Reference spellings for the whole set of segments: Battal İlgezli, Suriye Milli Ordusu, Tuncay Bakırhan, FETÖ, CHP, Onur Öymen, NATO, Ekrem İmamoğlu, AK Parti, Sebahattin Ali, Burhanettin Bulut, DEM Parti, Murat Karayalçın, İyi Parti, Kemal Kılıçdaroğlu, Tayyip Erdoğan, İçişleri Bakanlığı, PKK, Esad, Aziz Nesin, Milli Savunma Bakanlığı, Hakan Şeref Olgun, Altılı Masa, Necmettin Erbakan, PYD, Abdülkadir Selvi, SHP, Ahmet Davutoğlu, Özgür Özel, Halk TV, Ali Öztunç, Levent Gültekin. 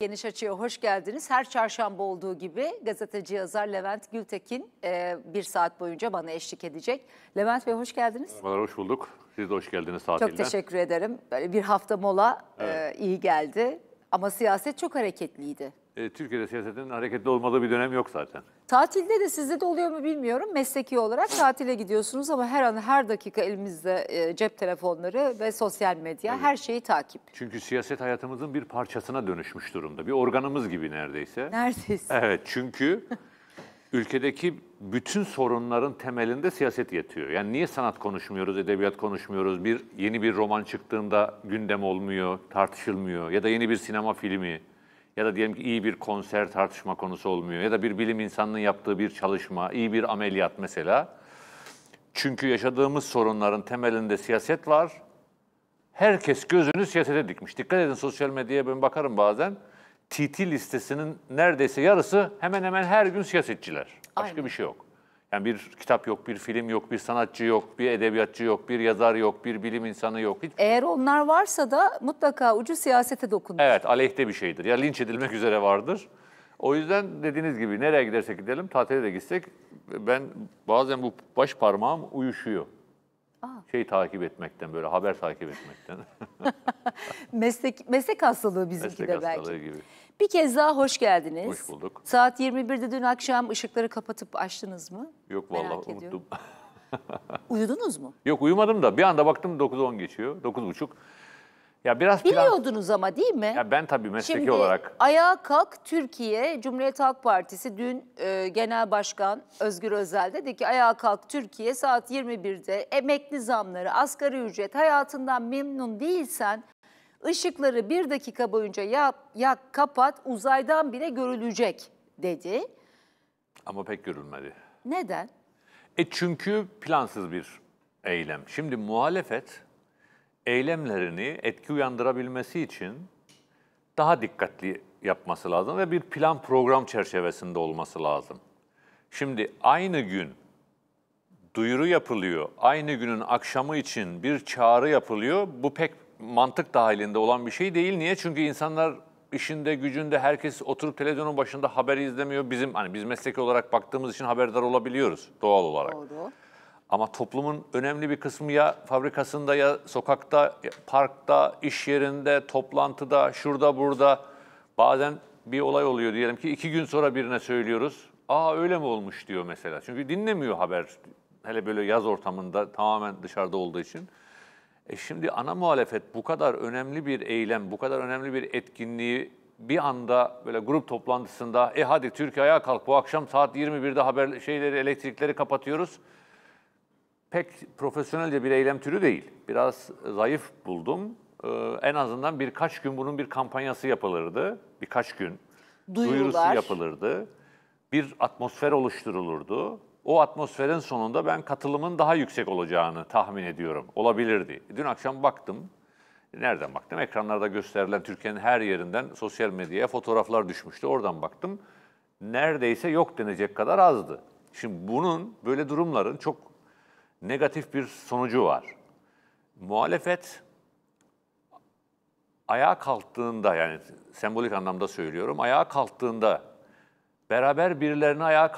Geniş Açı'ya hoş geldiniz. Her çarşamba olduğu gibi gazeteci yazar Levent Gültekin bir saat boyunca bana eşlik edecek. Levent Bey hoş geldiniz. Merhabalar, hoş bulduk. Siz de hoş geldiniz tatilden. Çok teşekkür ederim. Böyle bir hafta mola evet, iyi geldi ama siyaset çok hareketliydi. Türkiye'de siyasetin hareketli olmadığı bir dönem yok zaten. Tatilde de sizde de oluyor mu bilmiyorum. Mesleki olarak tatile gidiyorsunuz ama her an her dakika elimizde cep telefonları ve sosyal medya, evet, her şeyi takip. Çünkü siyaset hayatımızın bir parçasına dönüşmüş durumda. Bir organımız gibi neredeyse. Neredeyse. Evet, çünkü ülkedeki bütün sorunların temelinde siyaset yatıyor. Yani niye sanat konuşmuyoruz, edebiyat konuşmuyoruz? Yeni bir roman çıktığında gündem olmuyor, tartışılmıyor ya da yeni bir sinema filmi. Ya da diyelim ki iyi bir konser tartışma konusu olmuyor. Ya da bir bilim insanının yaptığı bir çalışma, iyi bir ameliyat mesela. Çünkü yaşadığımız sorunların temelinde siyaset var. Herkes gözünü siyasete dikmiş. Dikkat edin, sosyal medyaya ben bakarım bazen. TT listesinin neredeyse yarısı hemen hemen her gün siyasetçiler. Başka bir şey yok. Yani bir kitap yok, bir film yok, bir sanatçı yok, bir edebiyatçı yok, bir yazar yok, bir bilim insanı yok. Eğer onlar varsa da mutlaka ucu siyasete dokunur. Evet, aleyhte bir şeydir. Ya linç edilmek üzere vardır. O yüzden dediğiniz gibi nereye gidersek gidelim, tatile de gitsek, ben bazen bu baş parmağım uyuşuyor. Şey takip etmekten, böyle haber takip etmekten. meslek hastalığı bizimki de belki. Gibi. Bir kez daha hoş geldiniz. Hoş bulduk. Saat 21'de dün akşam ışıkları kapatıp açtınız mı? Yok vallahi unuttum. Uyudunuz mu? Yok, uyumadım da bir anda baktım 9:10 geçiyor, 9:30. Ya biraz biliyordunuz ama değil mi? Ya ben tabii mesleki şimdi, olarak. Ayağa kalk Türkiye, Cumhuriyet Halk Partisi dün Genel Başkan Özgür Özel dedi ki ayağa kalk Türkiye saat 21'de emekli zamları, asgari ücret, hayatından memnun değilsen ışıkları bir dakika boyunca yak kapat, uzaydan bile görülecek dedi. Ama pek görülmedi. Neden? Çünkü plansız bir eylem. Şimdi muhalefet eylemlerini etki uyandırabilmesi için daha dikkatli yapması lazım ve bir plan program çerçevesinde olması lazım. Şimdi aynı gün duyuru yapılıyor, aynı günün akşamı için bir çağrı yapılıyor. Bu pek mantık dahilinde olan bir şey değil. Niye? Çünkü insanlar işinde, gücünde, herkes oturup televizyonun başında haberi izlemiyor. Biz mesleki olarak baktığımız için haberdar olabiliyoruz doğal olarak. Doğru. Ama toplumun önemli bir kısmı ya fabrikasında, ya sokakta, ya parkta, iş yerinde, toplantıda, şurada, burada. Bazen bir olay oluyor diyelim ki 2 gün sonra birine söylüyoruz. Aa öyle mi olmuş diyor mesela. Çünkü dinlemiyor haber. Hele böyle yaz ortamında tamamen dışarıda olduğu için. Şimdi ana muhalefet bu kadar önemli bir eylem, bu kadar önemli bir etkinliği bir anda böyle grup toplantısında hadi Türkiye ayağa kalk bu akşam saat 21'de haber elektrikleri kapatıyoruz. Pek profesyonelce bir eylem türü değil. Biraz zayıf buldum. En azından birkaç gün bunun bir kampanyası yapılırdı. Birkaç gün duyurusu yapılırdı. Bir atmosfer oluşturulurdu. O atmosferin sonunda ben katılımın daha yüksek olacağını tahmin ediyorum. Olabilirdi. Dün akşam baktım. Nereden baktım? Ekranlarda gösterilen Türkiye'nin her yerinden sosyal medyaya fotoğraflar düşmüştü. Oradan baktım. Neredeyse yok denecek kadar azdı. Şimdi bunun, böyle durumların çok negatif bir sonucu var. Muhalefet ayağa kalktığında, yani sembolik anlamda söylüyorum, ayağa kalktığında beraber birilerini ayağa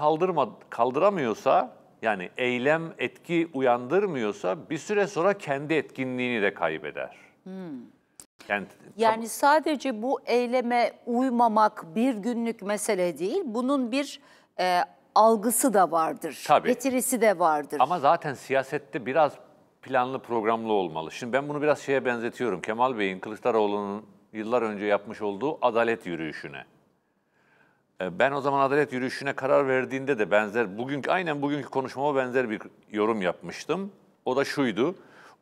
kaldıramıyorsa, yani eylem etki uyandırmıyorsa bir süre sonra kendi etkinliğini de kaybeder. Yani sadece bu eyleme uymamak bir günlük mesele değil, bunun bir algısı da vardır, tabii, getirisi de vardır. Ama zaten siyasette biraz planlı, programlı olmalı. Şimdi ben bunu biraz şeye benzetiyorum. Kemal Bey'in, Kılıçdaroğlu'nun yıllar önce yapmış olduğu adalet yürüyüşüne. Ben o zaman adalet yürüyüşüne karar verdiğinde de aynen bugünkü konuşmama benzer bir yorum yapmıştım. O da şuydu.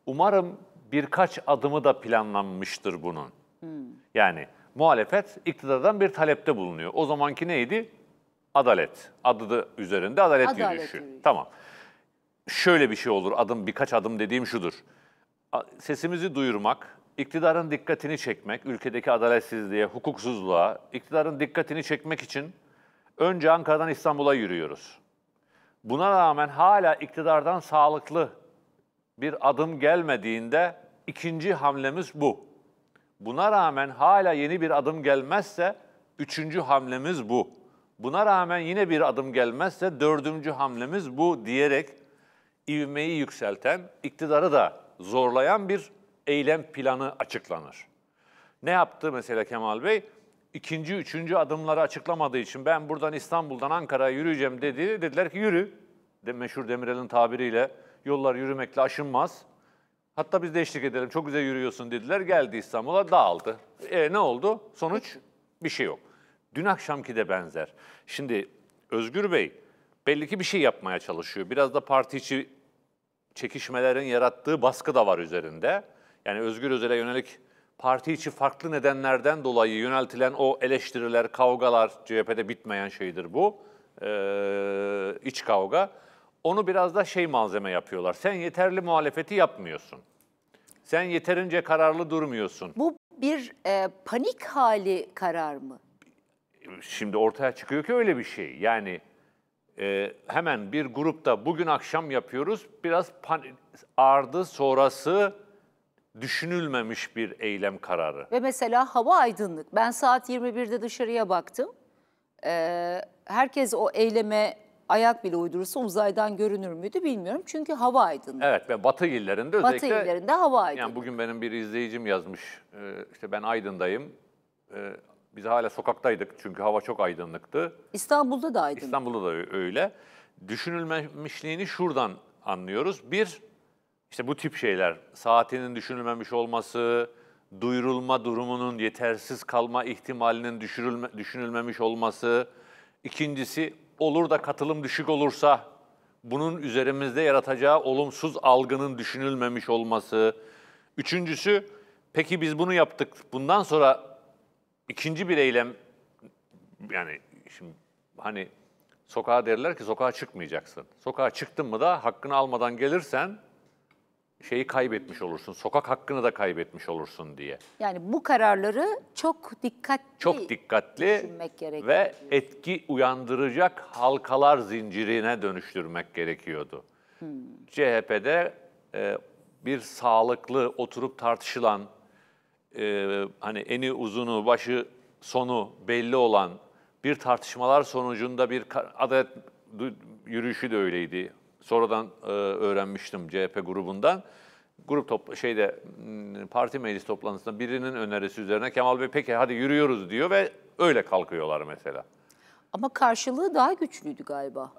Umarım birkaç adımı da planlanmıştır bunun. Yani muhalefet iktidardan bir talepte bulunuyor. O zamanki neydi? Adalet. Adı üzerinde adalet yürüyüşü. Tamam. Şöyle bir şey olur, birkaç adım dediğim şudur. Sesimizi duyurmak, iktidarın dikkatini çekmek, ülkedeki adaletsizliğe, hukuksuzluğa, iktidarın dikkatini çekmek için önce Ankara'dan İstanbul'a yürüyoruz. Buna rağmen hala iktidardan sağlıklı bir adım gelmediğinde ikinci hamlemiz bu. Buna rağmen hala yeni bir adım gelmezse Üçüncü hamlemiz bu. Buna rağmen yine bir adım gelmezse dördüncü hamlemiz bu diyerek ivmeyi yükselten, iktidarı da zorlayan bir eylem planı açıklanır. Ne yaptı mesela Kemal Bey? İkinci, üçüncü adımları açıklamadığı için ben buradan İstanbul'dan Ankara'ya yürüyeceğim dedi. Dediler ki yürü. Meşhur Demirel'in tabiriyle yollar yürümekle aşınmaz. Hatta biz de eşlik edelim, çok güzel yürüyorsun dediler. Geldi İstanbul'a, dağıldı. Ne oldu? Sonuç? Bir şey yok. Dün akşamki de benzer. Şimdi Özgür Bey belli ki bir şey yapmaya çalışıyor. Biraz da parti içi çekişmelerin yarattığı baskı da var üzerinde. Yani Özgür Özel'e yönelik parti içi farklı nedenlerden dolayı yöneltilen o eleştiriler, kavgalar, CHP'de bitmeyen şeydir bu, iç kavga. Onu biraz da malzeme yapıyorlar. Sen yeterli muhalefeti yapmıyorsun. Sen yeterince kararlı durmuyorsun. Bu bir panik hali karar mı? Şimdi ortaya çıkıyor ki öyle bir şey. Yani hemen bir grupta bugün akşam yapıyoruz. Biraz ardı sonrası düşünülmemiş bir eylem kararı. Ve mesela hava aydınlık. Ben saat 21'de dışarıya baktım. Herkes o eyleme ayak bile uydurursa uzaydan görünür müydü bilmiyorum. Çünkü hava aydınlık. Evet, ve Batı illerinde özellikle. Batı illerinde hava aydınlık. Yani bugün benim bir izleyicim yazmış. İşte ben Aydın'dayım. Biz hala sokaktaydık çünkü hava çok aydınlıktı. İstanbul'da da aydınlık. İstanbul'da da öyle. Düşünülmemişliğini şuradan anlıyoruz. Bir, işte bu tip şeyler, saatinin düşünülmemiş olması, duyurulma durumunun yetersiz kalma ihtimalinin düşünülmemiş olması. İkincisi, olur da katılım düşük olursa bunun üzerimizde yaratacağı olumsuz algının düşünülmemiş olması. Üçüncüsü, peki biz bunu yaptık, bundan sonra İkinci bir eylem, yani şimdi hani sokağa derler ki sokağa çıkmayacaksın. Sokağa çıktın mı da hakkını almadan gelirsen şeyi kaybetmiş olursun. Sokak hakkını da kaybetmiş olursun diye. Yani bu kararları çok dikkatli düşünmek gerekiyor ve etki uyandıracak halkalar zincirine dönüştürmek gerekiyordu. CHP'de bir sağlıklı oturup tartışılan, hani eni uzunu, başı sonu belli olan bir tartışmalar sonucunda bir adalet yürüyüşü de öyleydi. Sonradan öğrenmiştim CHP grubundan. Parti meclis toplantısında birinin önerisi üzerine Kemal Bey peki hadi yürüyoruz diyor ve öyle kalkıyorlar mesela. Ama karşılığı daha güçlüydü galiba.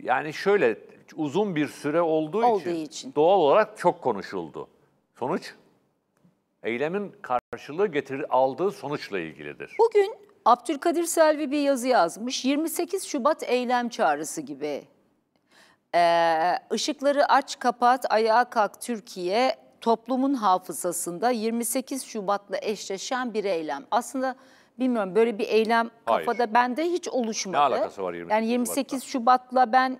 Yani şöyle uzun bir süre olduğu için doğal olarak çok konuşuldu. Sonuç? Eylemin karşılığı aldığı sonuçla ilgilidir. Bugün Abdülkadir Selvi bir yazı yazmış. 28 Şubat eylem çağrısı gibi. Işıkları aç kapat, ayağa kalk Türkiye, toplumun hafızasında 28 Şubat'la eşleşen bir eylem. Aslında bilmiyorum, böyle bir eylem kafada bende hiç oluşmadı. Ne alakası var 28 Şubat'la? Yani 28 Şubat'la ben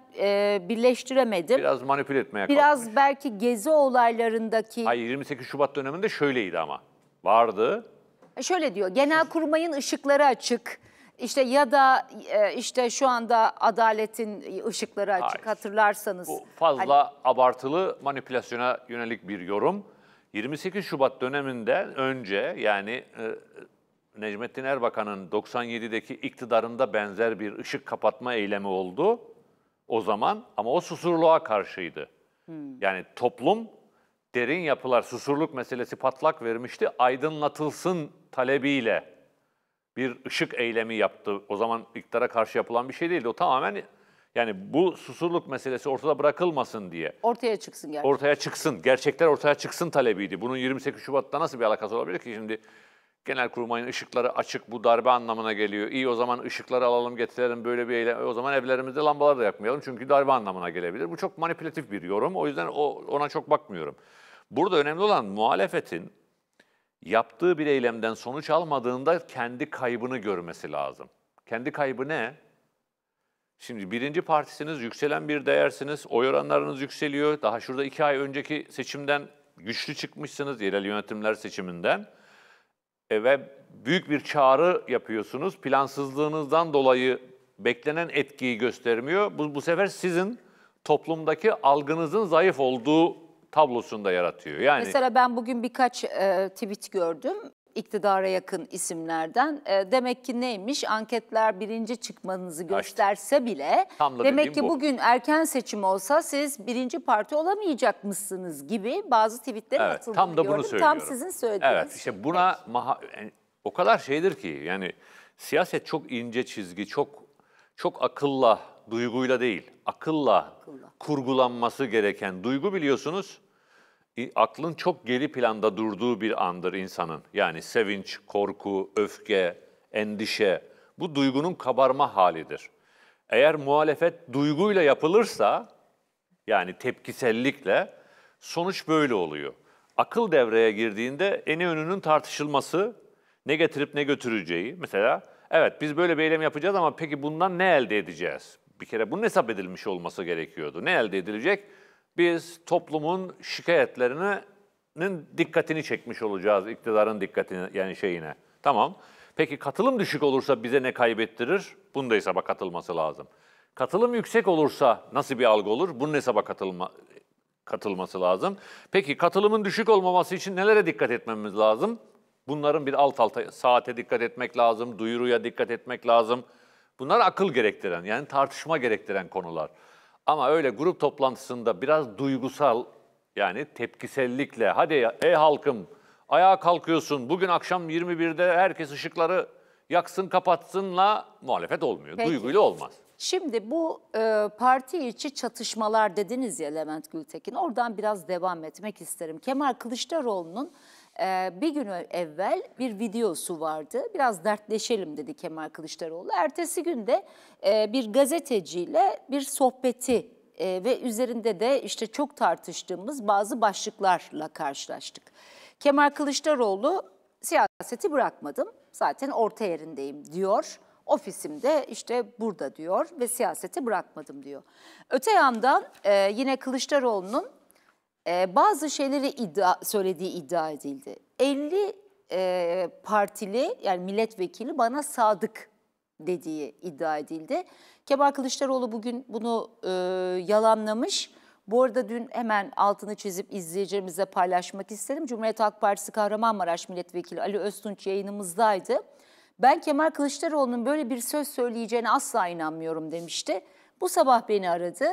birleştiremedim. Biraz manipüle etmeye kalkmış. Belki gezi olaylarındaki... Hayır, 28 Şubat döneminde şöyleydi ama. Vardı. Şöyle diyor, Genelkurmay'ın ışıkları açık. İşte ya da işte şu anda adaletin ışıkları açık, hatırlarsanız. Bu fazla abartılı manipülasyona yönelik bir yorum. 28 Şubat döneminden önce yani... Necmettin Erbakan'ın 97'deki iktidarında benzer bir ışık kapatma eylemi oldu o zaman, ama o susurluğa karşıydı. Yani toplum, derin yapılar, susurluk meselesi patlak vermişti, aydınlatılsın talebiyle bir ışık eylemi yaptı. O zaman iktidara karşı yapılan bir şey değildi. O tamamen yani bu susurluk meselesi ortada bırakılmasın diye. Ortaya çıksın gerçekten. Ortaya çıksın, gerçekler ortaya çıksın talebiydi. Bunun 28 Şubat'ta nasıl bir alakası olabilir ki şimdi? Genelkurmay'ın ışıkları açık, bu darbe anlamına geliyor. İyi, o zaman ışıkları alalım, getirelim, böyle bir eylem. O zaman evlerimizde lambaları da yakmayalım çünkü darbe anlamına gelebilir. Bu çok manipülatif bir yorum. O yüzden ona çok bakmıyorum. Burada önemli olan muhalefetin yaptığı bir eylemden sonuç almadığında kendi kaybını görmesi lazım. Kendi kaybı ne? Şimdi birinci partisiniz, yükselen bir değersiniz, oy oranlarınız yükseliyor. Daha şurada 2 ay önceki seçimden güçlü çıkmışsınız, yerel yönetimler seçiminden. Ve büyük bir çağrı yapıyorsunuz. Plansızlığınızdan dolayı beklenen etkiyi göstermiyor. Bu sefer sizin toplumdaki algınızın zayıf olduğu tablosunda yaratıyor. Yani mesela ben bugün birkaç tweet gördüm. iktidara yakın isimlerden. Demek ki neymiş? Anketler birinci çıkmanızı gösterse bile, demek ki bugün erken seçim olsa siz birinci parti olamayacak mısınız gibi bazı tweetler atıldı. Tam da bunu söylüyorum. Tam sizin söylediğiniz. Evet, işte buna o kadar şeydir ki, yani siyaset çok ince çizgi, çok akılla, duyguyla değil, akılla kurgulanması gereken. Duygu, biliyorsunuz, aklın çok geri planda durduğu bir andır insanın. Yani sevinç, korku, öfke, endişe, bu duygunun kabarma halidir. Eğer muhalefet duyguyla yapılırsa, yani tepkisellikle, sonuç böyle oluyor. Akıl devreye girdiğinde eni önünün tartışılması, ne getirip ne götüreceği. Mesela evet, biz böyle bir eylem yapacağız ama peki bundan ne elde edeceğiz? Bir kere bunun hesap edilmiş olması gerekiyordu. Ne elde edilecek? Biz toplumun şikayetlerinin dikkatini çekmiş olacağız, iktidarın dikkatini, yani şeyine. Tamam. Peki katılım düşük olursa bize ne kaybettirir? Bunun da hesaba katılması lazım. Katılım yüksek olursa nasıl bir algı olur? Bunun hesaba katılması lazım. Peki katılımın düşük olmaması için nelere dikkat etmemiz lazım? Bunların bir alta saate dikkat etmek lazım, duyuruya dikkat etmek lazım. Bunlar akıl gerektiren, yani tartışma gerektiren konular. Ama öyle grup toplantısında biraz duygusal, yani tepkisellikle, hadi ya, ey halkım ayağa kalkıyorsun, bugün akşam 21'de herkes ışıkları yaksın kapatsınla muhalefet olmuyor. Peki. Duyguyla olmaz. Şimdi bu parti içi çatışmalar dediniz ya Levent Gültekin, oradan biraz devam etmek isterim. Kemal Kılıçdaroğlu'nun bir gün evvel bir videosu vardı. Biraz dertleşelim dedi Kemal Kılıçdaroğlu. Ertesi gün de bir gazeteciyle bir sohbeti ve üzerinde de işte çok tartıştığımız bazı başlıklarla karşılaştık. Kemal Kılıçdaroğlu, siyaseti bırakmadım, zaten orta yerindeyim diyor. Ofisimde işte burada diyor ve siyaseti bırakmadım diyor. Öte yandan yine Kılıçdaroğlu'nun bazı şeyleri söylediği iddia edildi. 50 partili, yani milletvekili bana sadık dediği iddia edildi. Kemal Kılıçdaroğlu bugün bunu yalanlamış. Bu arada dün hemen altını çizip izleyicilerimize paylaşmak isterim. Cumhuriyet Halk Partisi Kahramanmaraş Milletvekili Ali Öztunç yayınımızdaydı. Ben Kemal Kılıçdaroğlu'nun böyle bir söz söyleyeceğine asla inanmıyorum demişti. Bu sabah beni aradı.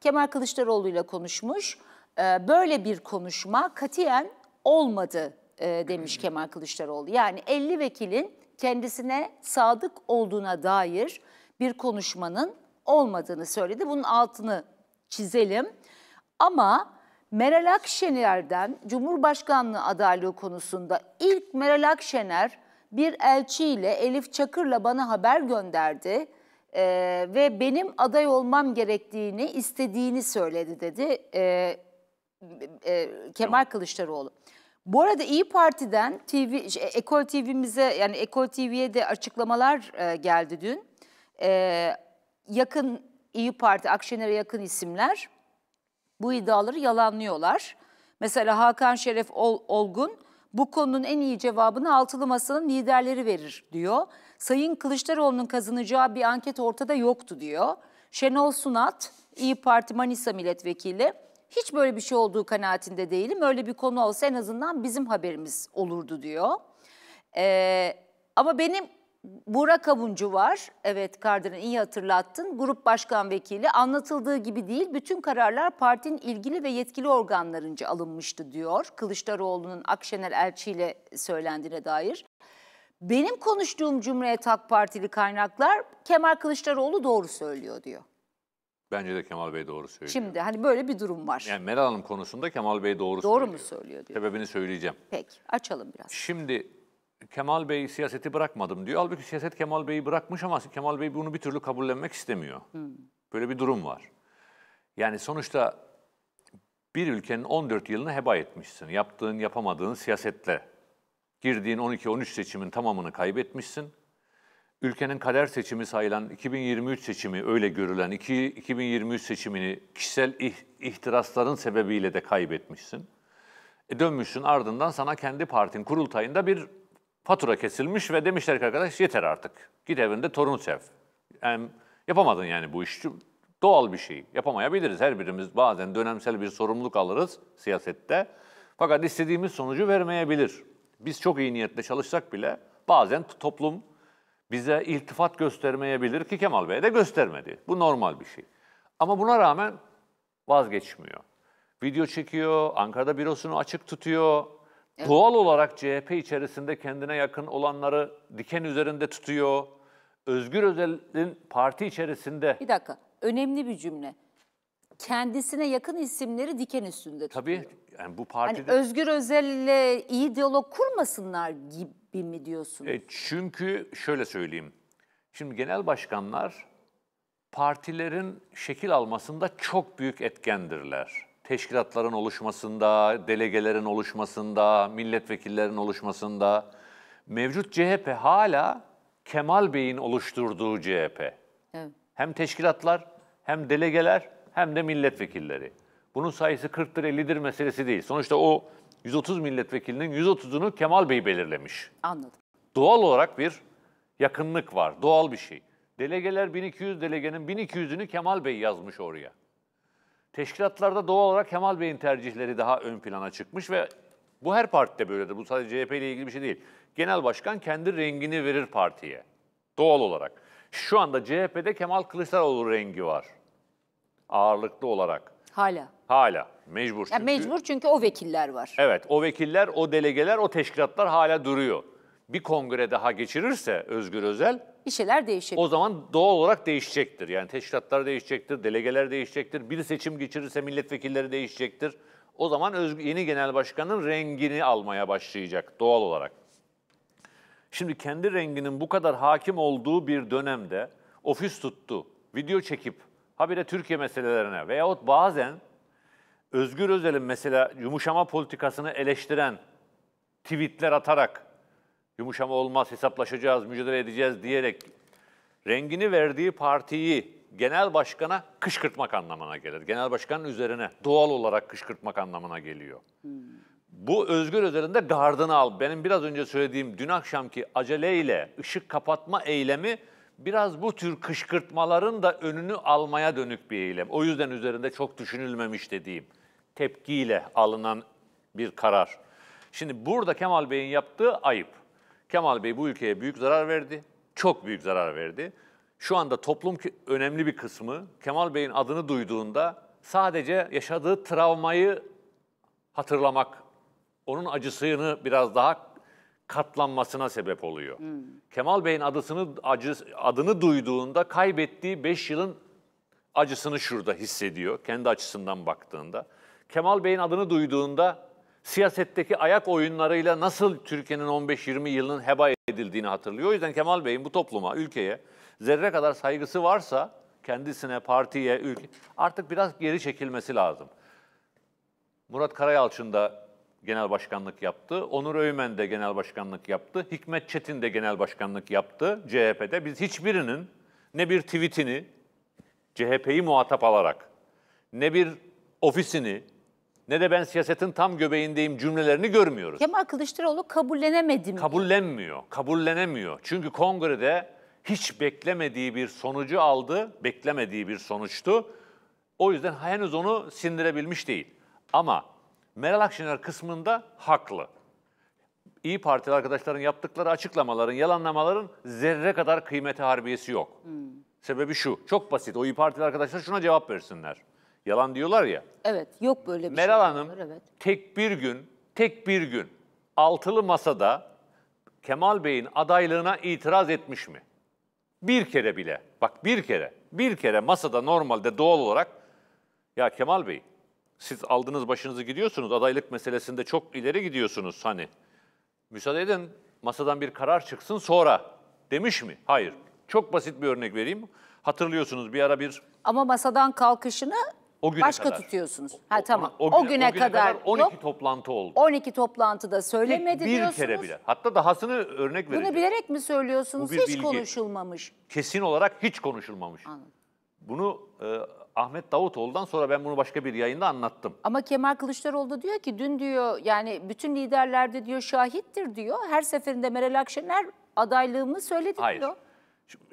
Kemal Kılıçdaroğlu'yla konuşmuş. Böyle bir konuşma katiyen olmadı demiş Kemal Kılıçdaroğlu. Yani 50 vekilin kendisine sadık olduğuna dair bir konuşmanın olmadığını söyledi. Bunun altını çizelim. Ama Meral Akşener'den Cumhurbaşkanlığı adaylığı konusunda ilk Meral Akşener bir elçiyle, Elif Çakır'la bana haber gönderdi ve benim aday olmam gerektiğini istediğini söyledi dedi Kemal Kılıçdaroğlu. Bu arada İyi Parti'den Ekol TV'mize, yani Ekol TV'ye de açıklamalar geldi dün. Yakın İyi Parti, Akşener'e yakın isimler bu iddiaları yalanlıyorlar. Mesela Hakan Şeref Olgun, bu konunun en iyi cevabını Altılı Masa'nın liderleri verir diyor. Sayın Kılıçdaroğlu'nun kazanacağı bir anket ortada yoktu diyor. Şenol Sunat, İyi Parti Manisa milletvekili, hiç böyle bir şey olduğu kanaatinde değilim. Öyle bir konu olsa en azından bizim haberimiz olurdu diyor. Ama benim Burak Avuncu var. Evet Kardinal, iyi hatırlattın. Grup başkan vekili, anlatıldığı gibi değil, bütün kararlar partinin ilgili ve yetkili organlarınca alınmıştı diyor. Kılıçdaroğlu'nun Akşener elçiyle söylendiğine dair. Benim konuştuğum Cumhuriyet Halk Partili kaynaklar Kemal Kılıçdaroğlu doğru söylüyor diyor. Bence de Kemal Bey doğru söylüyor. Şimdi hani böyle bir durum var. Yani Meral Hanım konusunda Kemal Bey doğru söylüyor. Doğru mu söylüyor diyor. Sebebini söyleyeceğim. Peki, açalım biraz. Şimdi Kemal Bey siyaseti bırakmadım diyor. Halbuki siyaset Kemal Bey'i bırakmış ama Kemal Bey bunu bir türlü kabullenmek istemiyor. Böyle bir durum var. Yani sonuçta bir ülkenin 14 yılını heba etmişsin. Yaptığın, yapamadığın siyasetle. Girdiğin 12-13 seçimin tamamını kaybetmişsin. Ülkenin kader seçimi sayılan 2023 seçimi, öyle görülen 2023 seçimini kişisel ihtirasların sebebiyle de kaybetmişsin. Dönmüşsün, ardından sana kendi partin kurultayında bir fatura kesilmiş ve demişler ki arkadaş yeter artık. Git evinde torun sev. Yani yapamadın yani bu işi. Doğal bir şey. Yapamayabiliriz. Her birimiz bazen dönemsel bir sorumluluk alırız siyasette. Fakat istediğimiz sonucu vermeyebilir. Biz çok iyi niyetle çalışsak bile bazen toplum bize iltifat göstermeyebilir ki Kemal Bey de göstermedi. Bu normal bir şey. Ama buna rağmen vazgeçmiyor. Video çekiyor, Ankara'da bürosunu açık tutuyor. Evet. Doğal olarak CHP içerisinde kendine yakın olanları diken üzerinde tutuyor. Özgür Özel'in parti içerisinde... Bir dakika, önemli bir cümle. Kendisine yakın isimleri diken üstünde tutuyor. Tabii, yani bu partide... Yani Özgür Özel'le iyi diyalog kurmasınlar gibi mi diyorsunuz? Çünkü şöyle söyleyeyim. Şimdi genel başkanlar partilerin şekil almasında çok büyük etkendirler. Teşkilatların oluşmasında, delegelerin oluşmasında, milletvekillerin oluşmasında. Mevcut CHP hala Kemal Bey'in oluşturduğu CHP. Evet. Hem teşkilatlar, hem delegeler, hem de milletvekilleri. Bunun sayısı 40'dır 50'dir meselesi değil. Sonuçta o 130 milletvekilinin 130'unu Kemal Bey belirlemiş. Anladım. Doğal olarak bir yakınlık var, doğal bir şey. Delegeler 1200 delegenin 1200'ünü Kemal Bey yazmış oraya. Teşkilatlarda doğal olarak Kemal Bey'in tercihleri daha ön plana çıkmış ve bu her partide böyledir. Bu sadece CHP ile ilgili bir şey değil. Genel başkan kendi rengini verir partiye doğal olarak. Şu anda CHP'de Kemal Kılıçdaroğlu rengi var ağırlıklı olarak. Hala. Hala mecbur çünkü. Ya mecbur çünkü o vekiller var. Evet, o vekiller, o delegeler, o teşkilatlar hala duruyor. Bir kongre daha geçirirse Özgür Özel... Bir şeyler değişir. O zaman doğal olarak değişecektir. Yani teşkilatlar değişecektir, delegeler değişecektir. Bir seçim geçirirse milletvekilleri değişecektir. O zaman yeni genel başkanın rengini almaya başlayacak doğal olarak. Şimdi kendi renginin bu kadar hakim olduğu bir dönemde ofis tuttu, video çekip habire Türkiye meselelerine veyahut bazen Özgür Özel'in mesela yumuşama politikasını eleştiren tweetler atarak yumuşama olmaz, hesaplaşacağız, mücadele edeceğiz diyerek rengini verdiği partiyi genel başkana kışkırtmak anlamına gelir. Genel başkanın üzerine doğal olarak kışkırtmak anlamına geliyor. Bu Özgür Özel'in de gardını al. Benim biraz önce söylediğim dün akşamki aceleyle ışık kapatma eylemi biraz bu tür kışkırtmaların da önünü almaya dönük bir eylem. O yüzden üzerinde çok düşünülmemiş dediğim tepkiyle alınan bir karar. Şimdi burada Kemal Bey'in yaptığı ayıp. Kemal Bey bu ülkeye büyük zarar verdi, çok büyük zarar verdi. Şu anda toplum önemli bir kısmı Kemal Bey'in adını duyduğunda sadece yaşadığı travmayı hatırlamak, onun acısını biraz daha katlanmasına sebep oluyor. Kemal Bey'in adını duyduğunda kaybettiği 5 yılın acısını şurada hissediyor, kendi açısından baktığında. Kemal Bey'in adını duyduğunda... Siyasetteki ayak oyunlarıyla nasıl Türkiye'nin 15-20 yılının heba edildiğini hatırlıyor. O yüzden Kemal Bey'in bu topluma, ülkeye zerre kadar saygısı varsa kendisine, partiye, ülke artık biraz geri çekilmesi lazım. Murat Karayalçın da genel başkanlık yaptı. Onur Öymen de genel başkanlık yaptı. Hikmet Çetin de genel başkanlık yaptı CHP'de. Biz hiçbirinin ne bir tweetini CHP'yi muhatap alarak ne bir ofisini ne de ben siyasetin tam göbeğindeyim cümlelerini görmüyoruz. Kemal Kılıçdaroğlu kabullenemedi mi? Kabullenmiyor, kabullenemiyor. Çünkü kongrede hiç beklemediği bir sonucu aldı, beklemediği bir sonuçtu. O yüzden henüz onu sindirebilmiş değil. Ama Meral Akşener kısmında haklı. İyi Partili arkadaşların yaptıkları açıklamaların, yalanlamaların zerre kadar kıymeti harbiyesi yok. Sebebi şu, çok basit. O İyi Partili arkadaşlar şuna cevap versinler. Yalan diyorlar ya. Evet, yok böyle bir Meral şey. Meral Hanım diyorlar, evet. tek bir gün Altılı Masa'da Kemal Bey'in adaylığına itiraz etmiş mi? Bir kere bile. Bak bir kere masada normalde doğal olarak ya Kemal Bey siz aldınız başınızı gidiyorsunuz adaylık meselesinde çok ileri gidiyorsunuz hani. Müsaade edin masadan bir karar çıksın sonra demiş mi? Hayır. Çok basit bir örnek vereyim. Hatırlıyorsunuz bir ara bir... Ama masadan kalkışını başka kadar tutuyorsunuz. Ha tamam. O güne kadar 12 yok, toplantı oldu. 12 toplantıda söylemedi tek bir diyorsunuz. Bir kere bile. Hatta dahasını örnek vereceğim. Bunu bilerek mi söylüyorsunuz? Hiç bilgi. Konuşulmamış. Kesin olarak hiç konuşulmamış. Anladım. Bunu Ahmet Davutoğlu'dan sonra ben bunu başka bir yayında anlattım. Ama Kemal Kılıçdaroğlu da diyor ki dün diyor yani bütün liderler de diyor şahittir diyor. Her seferinde Meral Akşener adaylığımı söyledi diyor. Hayır. Şimdi,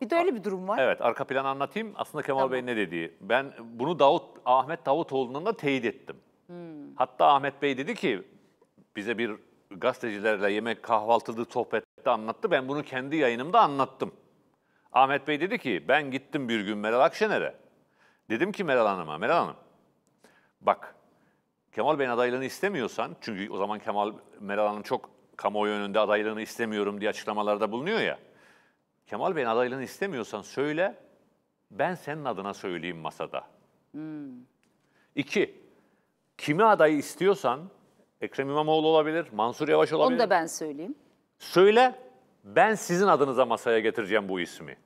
bir de öyle bir durum var. Evet, arka planı anlatayım. Aslında Kemal tamam. Bey ne dediği. Ben bunu Ahmet Davutoğlu'ndan da teyit ettim. Hatta Ahmet Bey dedi ki bize bir gazetecilerle yemek kahvaltılı sohbette anlattı. Ben bunu kendi yayınımda anlattım. Ahmet Bey dedi ki ben gittim bir gün Meral Akşener'e. Dedim ki Meral Hanım'a, Meral Hanım bak Kemal Bey'in adaylığını istemiyorsan, çünkü o zaman Meral Hanım çok kamuoyu önünde adaylığını istemiyorum diye açıklamalarda bulunuyor ya. Kemal Bey'in adaylığını istemiyorsan söyle, ben senin adına söyleyeyim masada. Hmm. İki, kimi adayı istiyorsan, Ekrem İmamoğlu olabilir, Mansur Yavaş olabilir. Onu da ben söyleyeyim. Söyle, ben sizin adınıza masaya getireceğim bu ismi.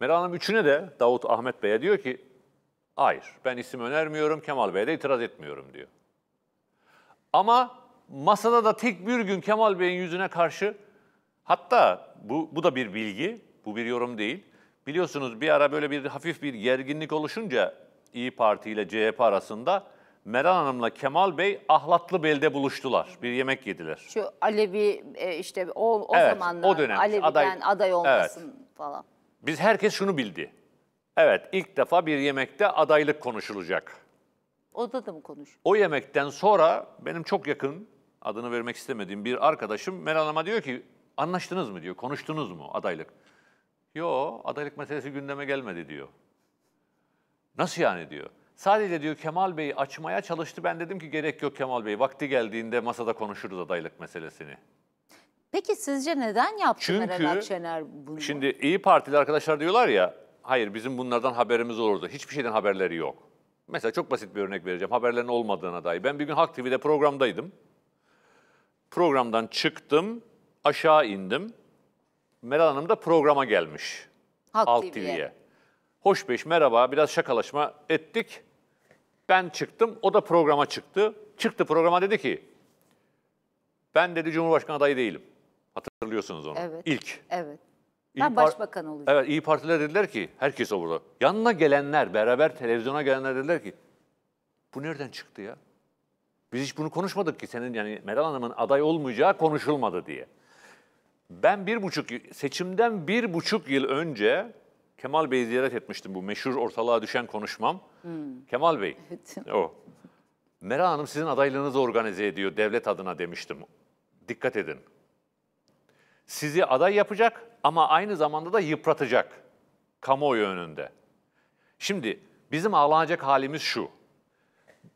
Meral Hanım üçüne de Davut Ahmet Bey'e diyor ki, hayır ben isim önermiyorum, Kemal Bey'e de itiraz etmiyorum diyor. Ama masada da tek bir gün Kemal Bey'in yüzüne karşı, hatta bu da bir bilgi, bu bir yorum değil. Biliyorsunuz bir ara böyle bir hafif bir gerginlik oluşunca İyi Parti ile CHP arasında Meral Hanım'la Kemal Bey Ahlatlıbel'de buluştular. Bir yemek yediler. Şu Alevi işte o evet, zamanlar o dönem, Alevi'den aday olmasın evet. Falan. Biz herkes şunu bildi. Evet ilk defa bir yemekte adaylık konuşulacak. Odada mı konuşulacak? O yemekten sonra benim çok yakın adını vermek istemediğim bir arkadaşım Meral Hanım'a diyor ki anlaştınız mı diyor, konuştunuz mu adaylık? Yo adaylık meselesi gündeme gelmedi diyor. Nasıl yani diyor. Sadece diyor Kemal Bey'i açmaya çalıştı. Ben dedim ki gerek yok Kemal Bey. Vakti geldiğinde masada konuşuruz adaylık meselesini. Peki sizce neden yaptı Meral Akşener bunu? Şimdi İyi Partili arkadaşlar diyorlar ya, hayır bizim bunlardan haberimiz olurdu. Hiçbir şeyden haberleri yok. Mesela çok basit bir örnek vereceğim haberlerin olmadığına dair. Ben bir gün Halk TV'de programdaydım. Programdan çıktım, aşağı indim. Meral Hanım da programa gelmiş. Halk TV'ye. Hoş beş, merhaba, biraz şakalaşma ettik. Ben çıktım, o da programa çıktı. Çıktı programa dedi ki, ben dedi Cumhurbaşkanı adayı değilim. Hatırlıyorsunuz onu. Evet. İlk. Evet. Ben başbakan olacağım. Evet, İyi Partiler dediler ki, herkes o burada. Yanına gelenler, beraber televizyona gelenler dediler ki, bu nereden çıktı ya? Biz hiç bunu konuşmadık ki senin yani Meral Hanım'ın aday olmayacağı konuşulmadı diye. Ben seçimden bir buçuk yıl önce Kemal Bey'i ziyaret etmiştim bu meşhur ortalığa düşen konuşmam. Hmm. Kemal Bey, evet. O. Meral Hanım sizin adaylığınızı organize ediyor devlet adına demiştim. Dikkat edin. Sizi aday yapacak ama aynı zamanda da yıpratacak kamuoyu önünde. Şimdi bizim ağlanacak halimiz şu.